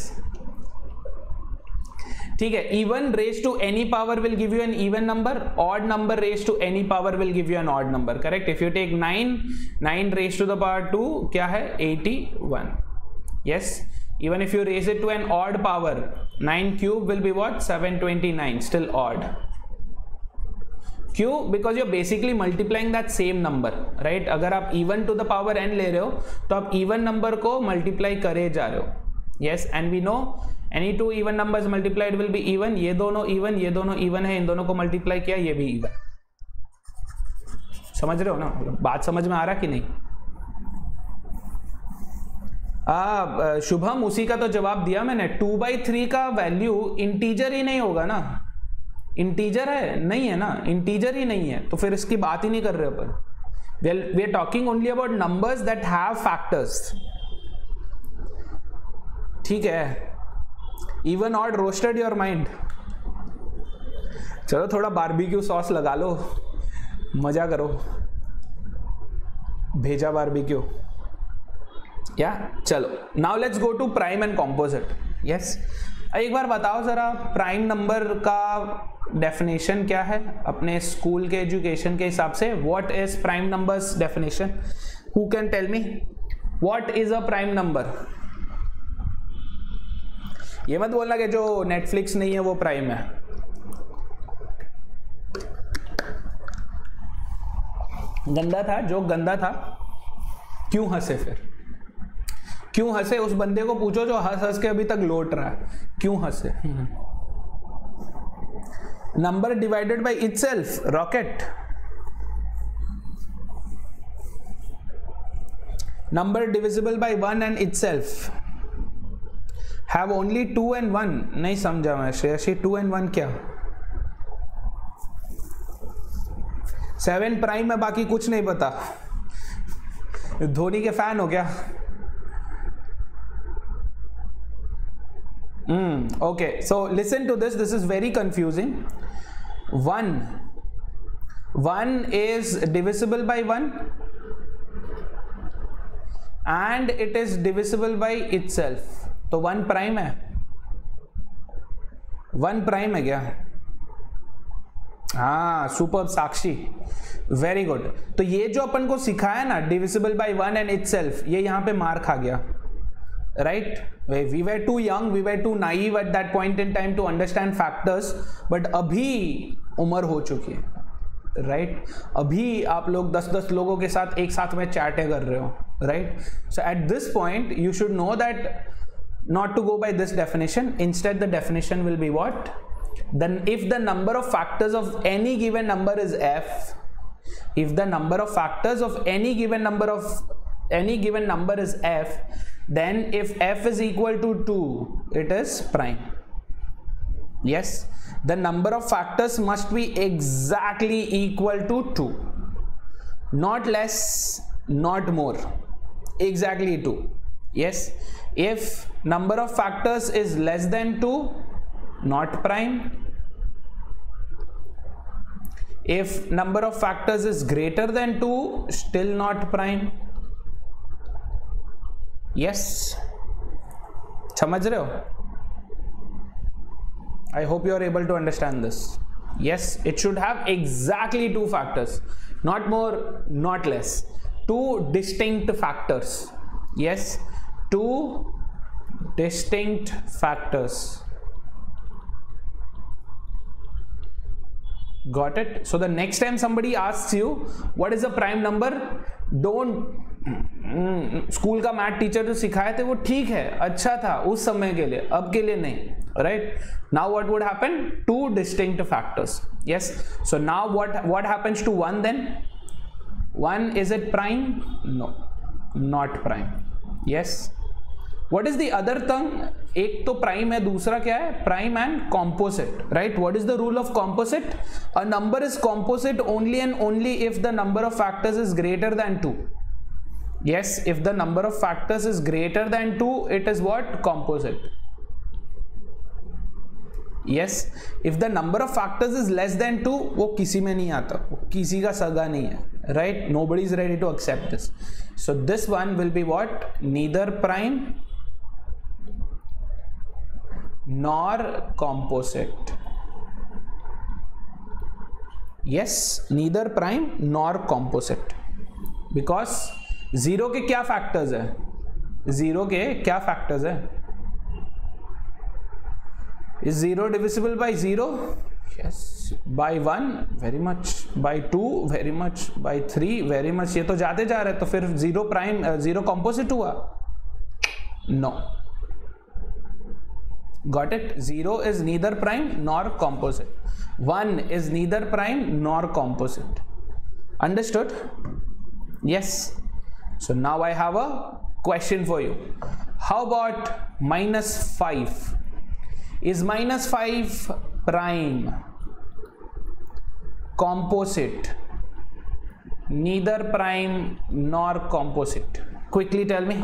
ठीक है. Even raise to any power will give you an even number. Odd number raise to any power will give you an odd number. Correct? If you take nine, nine raise to the power two क्या है? eighty-one. Yes. Even if you raise it to an odd power, nine cube will be what? seven hundred twenty-nine, still odd. क्यों? Because you basically multiplying that same number, right? अगर आप even to the power N ले रहे हो तो आप even number को multiply करे जा रहे हो. Yes, and we know any two even numbers multiplied will be even. ये दोनों इवन, ये दोनों इवन है, इन दोनों को मल्टीप्लाई किया, ये भी इवन. समझ रहे हो ना? बात समझ में आ रहा कि नहीं? आ, शुभम, उसी का तो जवाब दिया मैंने. टू बाई थ्री का वैल्यू इंटीजर ही नहीं होगा ना. इंटीजर है नहीं है ना, इंटीजर ही नहीं है तो फिर इसकी बात ही नहीं कर रहे अपन. Well, we are talking only about numbers that have factors. ठीक है, even odd roasted your mind. चलो थोड़ा बारबेक्यू सॉस लगा लो, मजा करो. भेजा बारबेक्यू. या चलो, now let's go to prime and composite. Yes, एक बार बताओ जरा प्राइम नंबर का डेफिनेशन क्या है अपने स्कूल के एजुकेशन के हिसाब से. What is prime numbers definition? Who can tell me what is a prime number? ये मत बोलना कि जो नेटफ्लिक्स नहीं है वो प्राइम है. गंदा था, जो गंदा था. क्यों हंसे फिर? क्यों हंसे? उस बंदे को पूछो जो हंस हंस के अभी तक लौट रहा है, क्यों हंसे? Number divided by itself, rocket. Number divisible by one and itself. Have only two and one. नहीं समझा मैं श्रेयसी, टू and वन क्या? सेवन प्राइम है, बाकी कुछ नहीं पता. धोनी के फैन हो क्या? Hmm, okay. So listen to this, this is very confusing. One one is divisible by one and it is divisible by itself. तो वन प्राइम है, वन प्राइम है क्या? हाँ, सुपर साक्षी, वेरी गुड. तो ये जो अपन को सिखाया ना divisible by one and itself, ये यहाँ पे मार खा गया, right? We were too young, we were too naive at that point in time to understand factors, but अभी उम्र हो चुकी है, राइट? अभी आप लोग दस दस लोगों के साथ एक साथ में चैटें कर रहे हो, right? So at this point you should know that not to go by this definition. Instead the definition will be what? Then if the number of factors of any given number is f, if the number of factors of any given number of any given number is f, then if f is equal to two, it is prime. Yes, the number of factors must be exactly equal to two, not less, not more, exactly two. Yes, if number of factors is less than two, not prime. If number of factors is greater than two, still not prime. Yes, समझ रहे हो? I hope you are able to understand this. Yes, it should have exactly two factors, not more, not less, two distinct factors. Yes, two distinct factors. Got it? So the next time somebody asks you what is a prime number, don't. School का math teacher जो सिखाए थे वो ठीक है, अच्छा था उस समय के लिए, अब के लिए नहीं, right? Now what would happen? Two distinct factors. Yes, so now what what happens to one then? One, is it prime? No, not prime. Yes, what is the other thing? एक तो प्राइम है, दूसरा क्या है? Prime and composite, right? What is the rule of composite? A number is composite only and only if the number of factors is greater than two. Yes, if the number of factors is greater than two, it is what? Composite. Yes, if the number of factors is less than two, वो किसी में नहीं आता, वो किसी का सगा नहीं है, right? Nobody is ready to accept this. So this one will be what? Neither prime nor composite. Yes, neither prime nor composite, because zero के क्या factors है? zero के क्या factors है? Is zero divisible by zero? yes, by one very much, by two very much, by three very much. ये तो जाते जा रहे तो फिर zero prime zero composite हुआ? No. Got it? Zero is neither prime nor composite. One is neither prime nor composite. Understood? Yes. So now I have a question for you. How about minus five? Is minus five prime, composite, neither prime nor composite? Quickly tell me.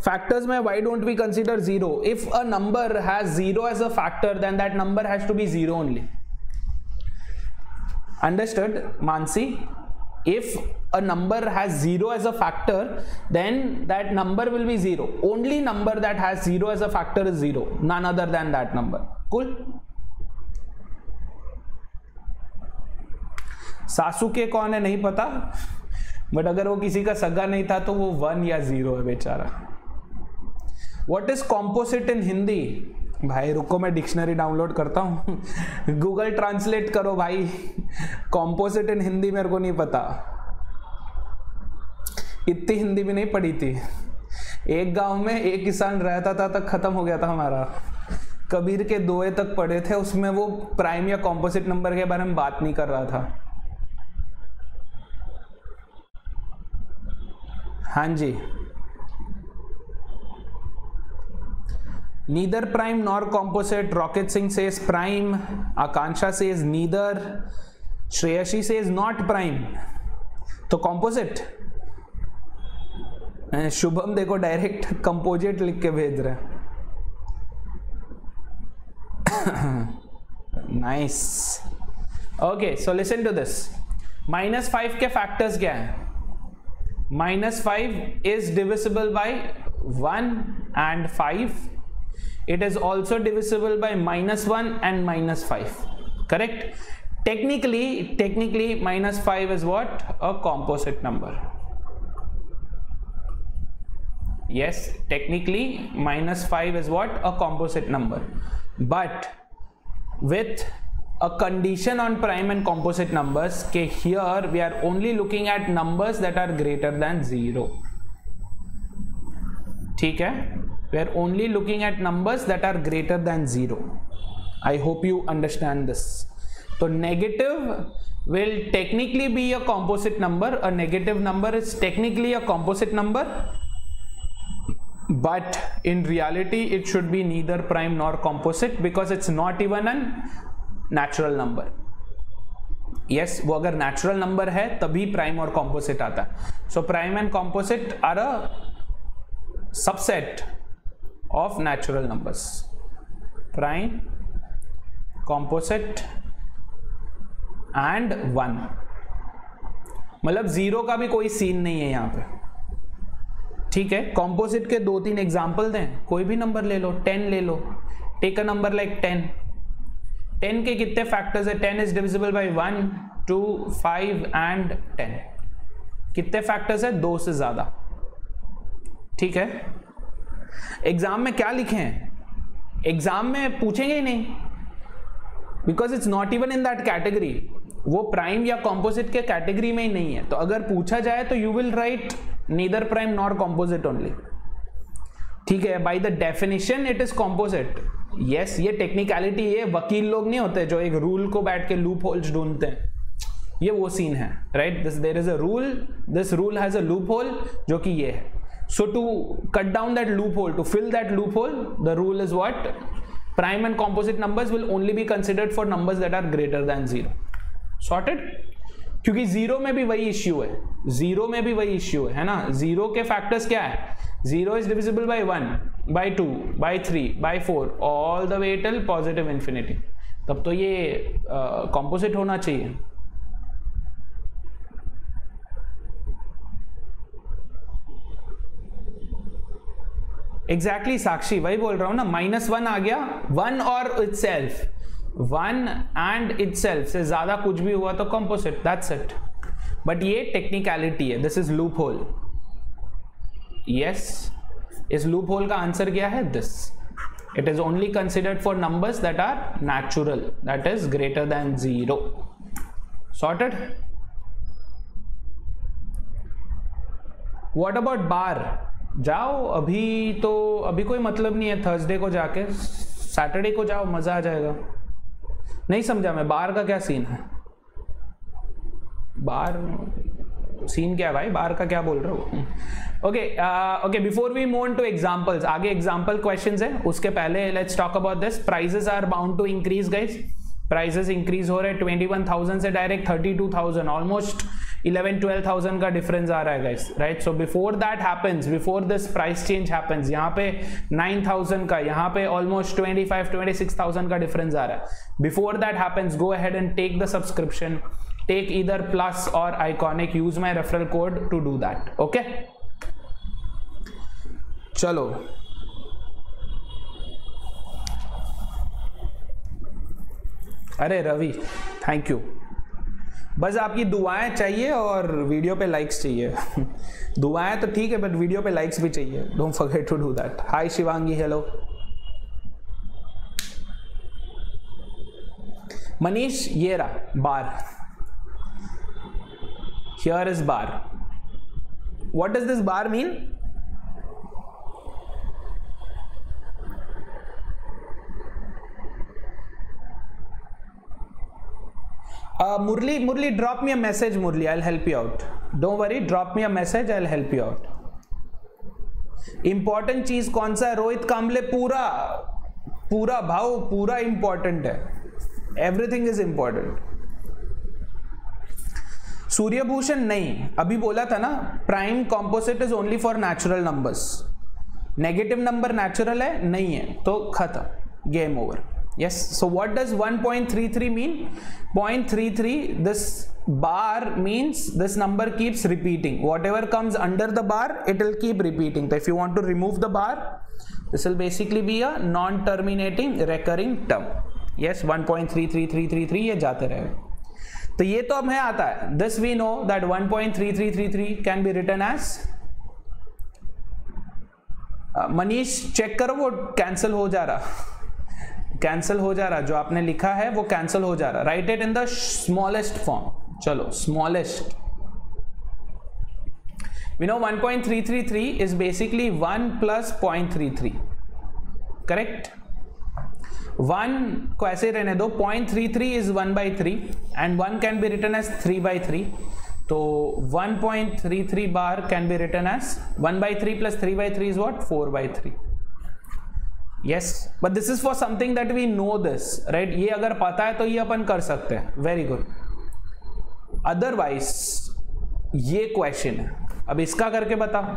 Factors mein, why don't we consider zero? If a number has zero as a factor, then that number has to be zero only. Understood, Mansi? If a number has zero as a factor, then that number will be zero. Only number that has zero as a factor is zero, none other than that number. Cool? Sasuke कौन है नहीं पता, but अगर वो किसी का सगा नहीं था तो वो one या zero है बेचारा. What is composite in Hindi? भाई रुको मैं डिक्शनरी डाउनलोड करता हूँ. गूगल ट्रांसलेट करो भाई. कॉम्पोजिट इन हिंदी मेरे को नहीं पता, इतनी हिंदी भी नहीं पढ़ी थी. एक गांव में एक किसान रहता था तक खत्म हो गया था हमारा. कबीर के दोए तक पढ़े थे, उसमें वो प्राइम या कॉम्पोजिट नंबर के बारे में बात नहीं कर रहा था. हाँ जी, neither prime nor composite. Rocket Singh says prime. Akansha says neither. Shreyashi says not prime. So composite. And Shubham देखो direct composite लिख के भेज रहा. Nice. Okay, so listen to this. Minus five के factors क्या है? Minus five is divisible by one and five. It is also divisible by minus one and minus five. Correct? Technically, technically minus five is what? A composite number. Yes, technically minus five is what? A composite number. But with a condition on prime and composite numbers, okay, here we are only looking at numbers that are greater than zero. Okay? We are only looking at numbers that are greater than zero. I hope you understand this. So negative will technically be a composite number. A negative number is technically a composite number, but in reality it should be neither prime nor composite because it's not even a natural number. Yes, वो अगर natural number है तभी prime और composite आता है. So prime and composite are a subset of natural numbers. Prime, composite and one. मतलब zero का भी कोई सीन नहीं है यहाँ पे. ठीक है, composite के दो तीन example दें. कोई भी number ले लो, ten ले लो. Take a number like ten. ten के कितने factors है? ten is divisible by one, two, five and ten. कितने factors है? दो से ज़्यादा. ठीक है, एग्जाम में क्या लिखे हैं? एग्जाम में पूछेंगे ही नहीं because it's not even in that category. वो प्राइम या कॉम्पोजिट के कैटेगरी में ही नहीं है. तो अगर पूछा जाए तो you will write neither prime nor composite only. ठीक है, by the definition it is composite. Yes, ये टेक्निकलिटी, ये वकील लोग नहीं होते जो एक रूल को बैठ के लूप होल्स ढूंढते हैं. ये वो सीन है, right? This there is a rule, this rule has a loophole जो कि ये है. So to cut down that loophole, to fill that loophole, the rule is what? Prime and composite numbers will only be considered for numbers that are greater than zero. Sorted? क्योंकि zero में भी वही issue है, zero में भी वही issue है, है ना? Zero के factors क्या है? Zero is divisible by one, by two, by three, by four, all the way till positive infinity. तब तो ये uh, composite होना चाहिए. एग्जैक्टली exactly, साक्षी वही बोल रहा हूँ ना. माइनस वन आ गया, वन और इटसेल्फ, वन एंड इटसेल्फ से ज्यादा कुछ भी हुआ तो कॉम्पोजिट, दैट्स इट. बट ये टेक्निकलिटी है, this is loophole. Yes, इस लूप होल का आंसर क्या है? This. It is only considered for numbers that are natural, that is greater than zero. Sorted? What about bar? जाओ अभी तो अभी कोई मतलब नहीं है, थर्सडे को जाके सैटरडे को जाओ, मजा आ जाएगा। नहीं समझा मैं, बार का क्या सीन है? बार सीन क्या है भाई, बार का क्या बोल रहे हो? Okay okay, before we move to examples, आगे एग्जांपल क्वेश्चंस है, उसके पहले let's talk about this. Prices are bound to increase guys, prices increase हो रहे हैं ट्वेंटी वन थाउजेंड से direct thirty two thousand, almost eleven twelve thousand का difference आ रहा है guys, right. So before that happens, before this price change happens, यहाँ पे nine thousand का, यहाँ पे ऑलमोस्ट twenty-five twenty-six thousand का डिफरेंस आ रहा है। Before that happens, go ahead and take the subscription, take either plus और iconic, use my referral code to do that. Okay चलो, अरे रवि थैंक यू, बस आपकी दुआएं चाहिए और वीडियो पे लाइक्स चाहिए। दुआएं तो ठीक है बट वीडियो पे लाइक्स भी चाहिए, don't forget to do that. Hi Shivangi, hello. Manish, ये रहा bar, here is bar. What does this bar mean? Uh, Murli, Murli, drop me a message, Murli. I'll help you out. Don't worry, drop me a message. I'll help you out. Important चीज कौन सा है? रोहित कामले, पूरा पूरा भाव पूरा important है. Everything is important. Suryabhushan नहीं, अभी बोला था ना, prime composite is only for natural numbers. Negative number natural है नहीं है तो खत्म, game over. Yes, so what does one point three three mean? zero point three three, this bar means this number keeps repeating. Whatever comes under the bar, it will keep repeating. So if you want to remove the bar, this will basically be a non-terminating recurring term. Yes, one point three three three three three ये जाते रहेगा। तो ये तो हमें आता है। This we know that one point three three three three can be written as, Manish check करो वो कैंसिल हो जा रहा, कैंसिल हो जा रहा, जो आपने लिखा है वो कैंसिल हो जा रहा। Write it in the smallest form. चलो smallest, we know one point three three three is basically one plus zero point three three, correct. One को ऐसे रहने दो, zero point three three इज one by three and one can be written as three by three, तो one point three three bar can be written as one by three plus three by three is what, four by three. Yes, but this is for something that we know this, right? ये अगर पता है तो ये अपन कर सकते हैं, very good. Otherwise ये question है, अब इसका करके बताओ,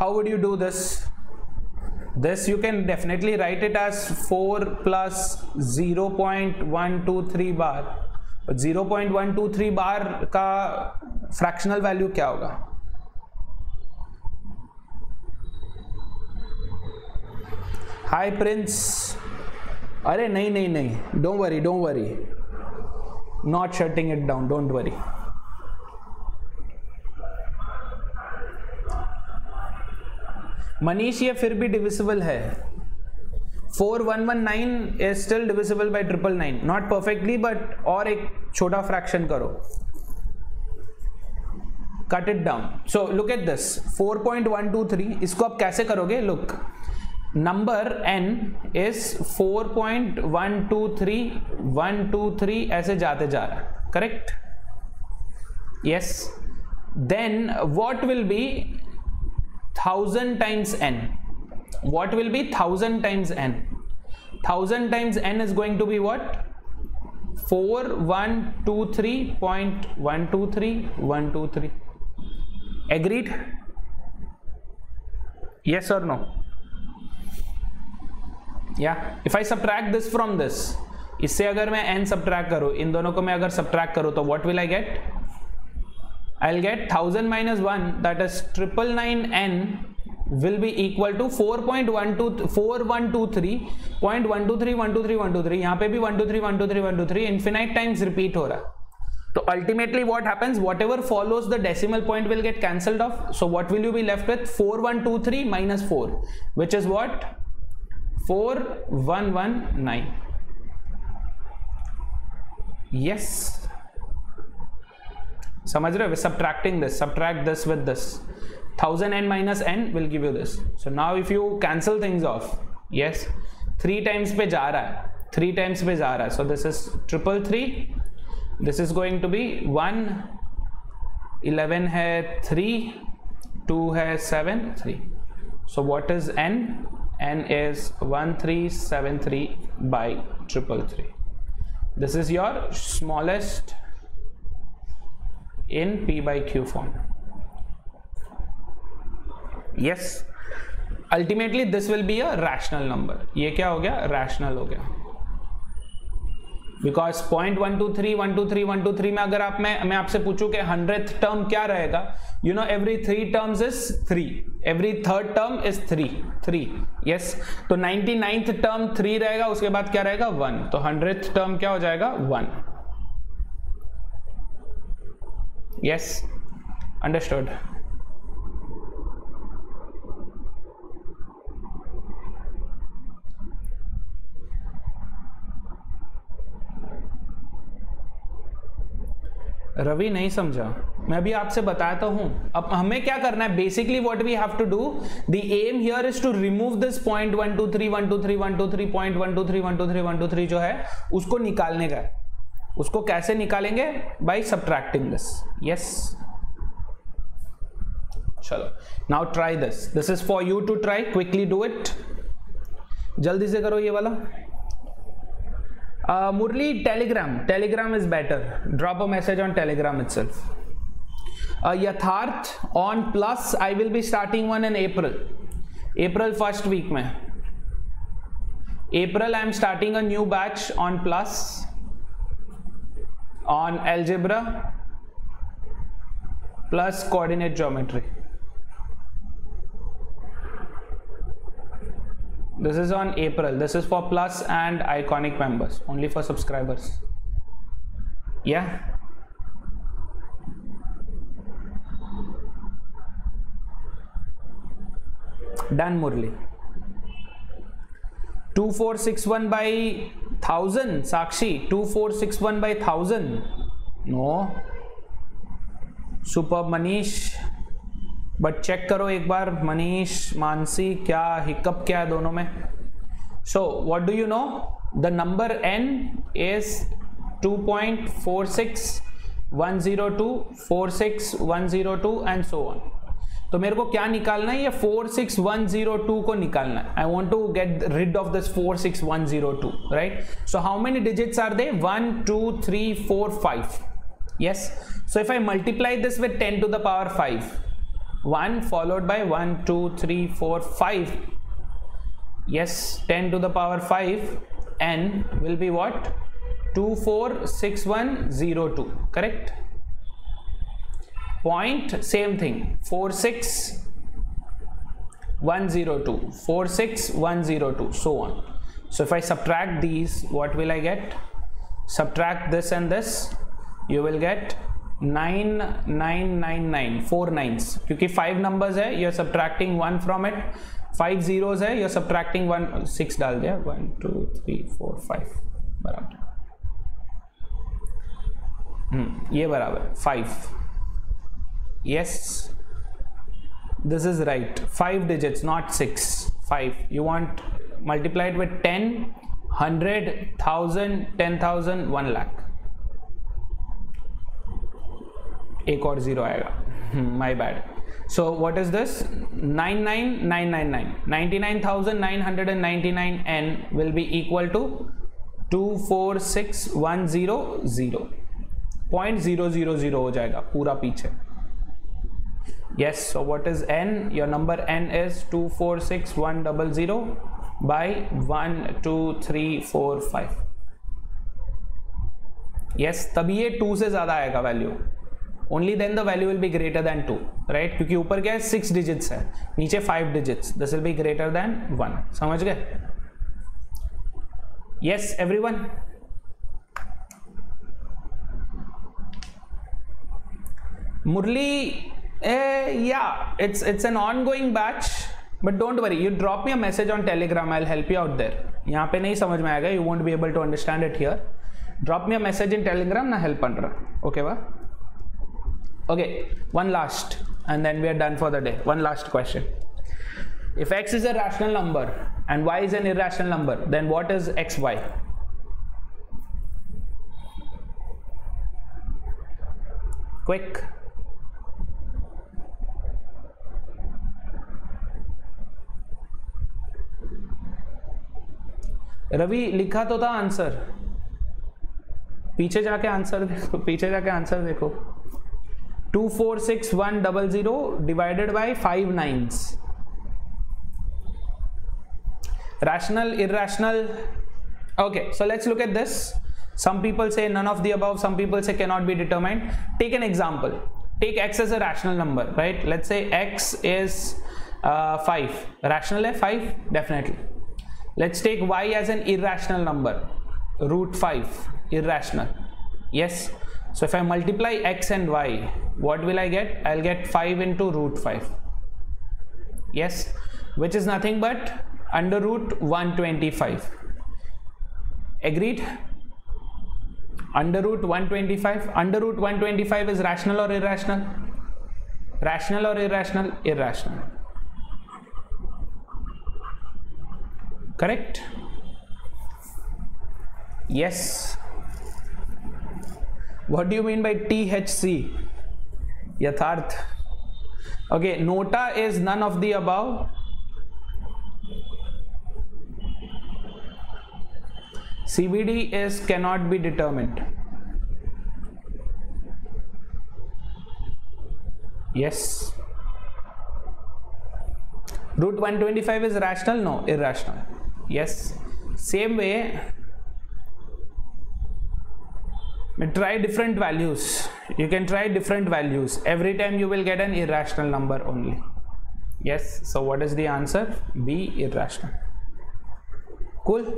how would you do this? This you can definitely write it as four plus zero point one two three bar, but zero point one two three बार का fractional value क्या होगा? Hi Prince, अरे नहीं नहीं नहीं, don't worry don't worry, not shutting it down, don't worry. Manish ये फिर भी डिविजिबल है, four one one nine is still divisible by triple nine, not perfectly but और एक छोटा फ्रैक्शन करो, cut it down. So look at this four point one two three, इसको आप कैसे करोगे? Look, number n is four point one two three one two three ऐसे जाते जा रहा है, correct. Yes, then what will be thousand times n? What will be thousand times n? Thousand times n is going to be what, four one two three point one two three one two three. Agreed, yes or no? Yeah, if I subtract this from this, इससे अगर मैं n subtract करूँ, इन दोनों को मैं अगर subtract करूँ तो what will I get? I'll get thousand minus one, that is triple nine n will be equal to four point one two four one two three point one two three one two three one two three. यहाँ पे भी one two three one two three one two three infinite times repeat हो रहा है, So ultimately what happens, whatever follows the decimal point will get cancelled off. So what will you be left with? Four one two three minus four, which is what? Four one one nine. Yes, samajh rahe ho? Subtracting this, subtract this with this, one thousand n minus n will give you this. So now if you cancel things off, yes, three times pe ja raha hai, three times pe ja raha hai. So this is triple three, this is going to be one, eleven hai three, two hai seven, three. So what is n? N is one three seven three by triple three. This is your smallest in P by Q form. Yes, ultimately this will be a rational number. Ye kya ho gaya? Rational ho gaya. Because point one two three one two three one two three में अगर आप मैं मैं आपसे पूछूं कि hundred term क्या रहेगा, you know every three terms is three, every third term is three, three, yes. तो नाइन्टी नाइन्थ टर्म थ्री रहेगा, उसके बाद क्या रहेगा? वन. तो हंड्रेड टर्म क्या हो जाएगा? वन. Yes, understood. रवि नहीं समझा, मैं भी आपसे बताता हूं. अब हमें क्या करना है? Basically what we have to do, the aim here is to remove this point one two three one two three one two three point one two three one two three one two three जो है उसको निकालने का है. उसको कैसे निकालेंगे? By subtracting this. Yes, चलो now try this. This is for you to try, quickly do it, जल्दी से करो ये वाला. Uh, Murli, Telegram. Telegram is better. Drop a message on Telegram itself. Uh, Yatharth on Plus. I will be starting one in April. April first week. Mein. April I am starting a new batch on Plus. On Algebra. Plus Coordinate Geometry. This is on April. This is for Plus and Iconic members, only for subscribers. Yeah, done. Murli, two four six one by one thousand. Sakshi, two four six one by one thousand. No, superb Manish. But check करो एक बार, मनीष, मानसी, क्या hiccup क्या है दोनों में. So what do you know, the number n is two point four six one zero two four six one zero two and so on. तो मेरे को क्या निकालना है? ये four six one zero two को निकालना है. I want to get rid of this four six one zero two, right? So how many digits are they? One two three four five. Yes, so if I multiply this with ten to the power five, one followed by one two three four five, yes, ten to the power five, n will be what? Two four six one zero two, correct? Point, same thing, four six one zero two, four six one zero two, so on. So if I subtract these, what will I get? Subtract this and this, you will get nine nine nine nine, four nines, क्योंकि five numbers है, you're subtracting one from it, five zeros है, you're subtracting one, six डाल दिया, one two three four five बराबर. हम्म, ये बराबर five. Yes, this is right. Five digits, not six. Five. You want multiplied with ten, hundred, thousand, ten thousand, one lakh. एक और zero आएगा, my bad. So what is this? Nine nine nine nine nine, ninety nine thousand nine hundred ninety nine N will be equal to two four six one zero zero, point zero zero zero हो जाएगा पूरा पीछे. Yes, so what is N? Your number N is two four six one double zero by one two three four five. Yes, तभी ये two से ज़्यादा आएगा value. Only then the value will be greater than two, right? क्योंकि ऊपर क्या है? Six digits है, नीचे five digits. This will be greater than one. समझ गए? Yes, everyone. Murli, eh, yeah, it's it's an ongoing batch, but don't worry, you drop me a message on Telegram, I'll help you out there. यहाँ पे नहीं समझ में आएगा, you won't be able to understand it here. Drop me a message in Telegram, na help under. Okay, va? Okay, one last, and then we are done for the day. One last question. If x is a rational number and y is an irrational number, then what is xy? Quick. Ravi लिखा तो था answer, पीछे जाके answer देखो, पीछे जाके answer देखो. Two four six one double zero divided by five nines. Rational, irrational. Okay, so let's look at this. Some people say none of the above, some people say cannot be determined. Take an example. Take x as a rational number, right? Let's say x is uh, five. Rational is five, definitely. Let's take y as an irrational number, root five, irrational. Yes. So if I multiply x and y, what will I get? I'll get five into root five. Yes, which is nothing but under root one twenty-five. Agreed? Under root one twenty-five. Under root one twenty-five is rational or irrational? Rational or irrational? Irrational. Correct? Yes. What do you mean by T H C? Yatharth. Okay, Nota is none of the above. C B D is cannot be determined. Yes. Root one twenty-five is rational? No, irrational. Yes. Same way, try different values. You can try different values. Every time you will get an irrational number only. Yes. So what is the answer? B, irrational. Cool.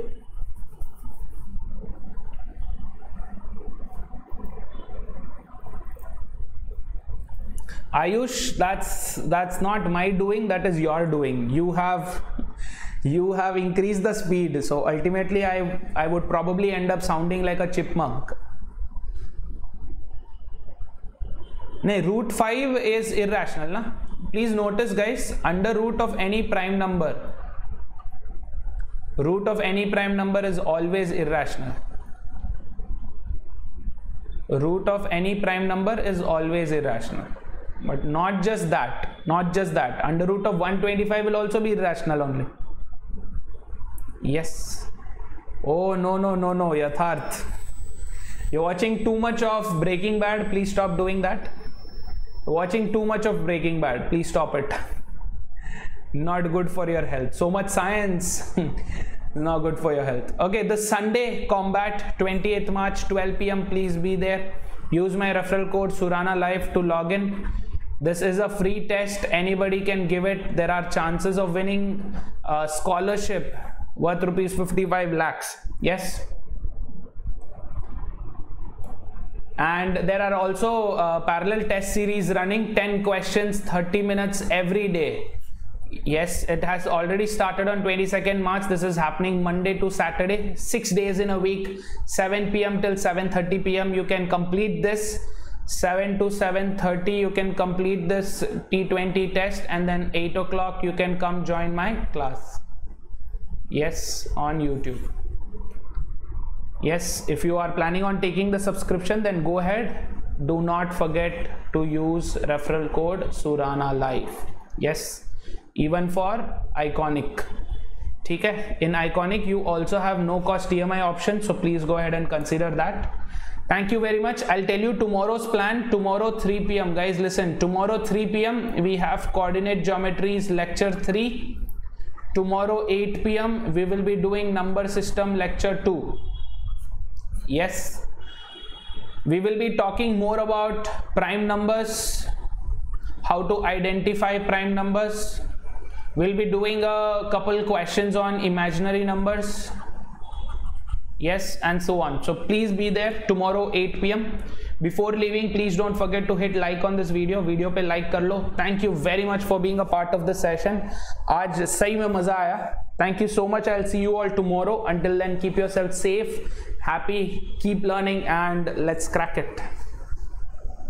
Ayush, that's that's not my doing, that is your doing. You have you have increased the speed, so ultimately I I would probably end up sounding like a chipmunk. Nay, root five is irrational, na? Please notice, guys, under root of any prime number, root of any prime number is always irrational. Root of any prime number is always irrational. But not just that, not just that. Under root of one twenty-five will also be irrational only. Yes. Oh, no, no, no, no, Yatharth. You're watching too much of Breaking Bad. Please stop doing that. You're watching too much of Breaking Bad. Please stop it. Not good for your health. So much science. Not good for your health. Okay, the Sunday combat, twentieth March, twelve P M Please be there. Use my referral code SuranaLive to log in. This is a free test. Anybody can give it. There are chances of winning a scholarship worth rupees fifty-five lakhs. Yes. And there are also uh, parallel test series running, ten questions, thirty minutes every day. Yes, it has already started on twenty-second March. This is happening Monday to Saturday, six days in a week, seven P M till seven thirty P M You can complete this. Seven to seven thirty you can complete this T twenty test, and then eight o'clock you can come join my class. Yes, on YouTube. Yes, if you are planning on taking the subscription, then go ahead. Do not forget to use referral code SuranaLive. Yes. Even for Iconic, ठीक है? In Iconic you also have no cost E M I option, so please go ahead and consider that. Thank you very much. I'll tell you tomorrow's plan. Tomorrow three P M guys, listen, tomorrow three P M we have coordinate geometries lecture three. Tomorrow eight P M we will be doing number system lecture two. Yes, we will be talking more about prime numbers, how to identify prime numbers. We'll be doing a couple questions on imaginary numbers. Yes, and so on. So please be there tomorrow eight P M Before leaving, please don't forget to hit like on this video. Video पे like कर लो. Thank you very much for being a part of this session. आज सही में मजा आया. Thank you so much. I'll see you all tomorrow. Until then, keep yourself safe, happy, keep learning, and let's crack it.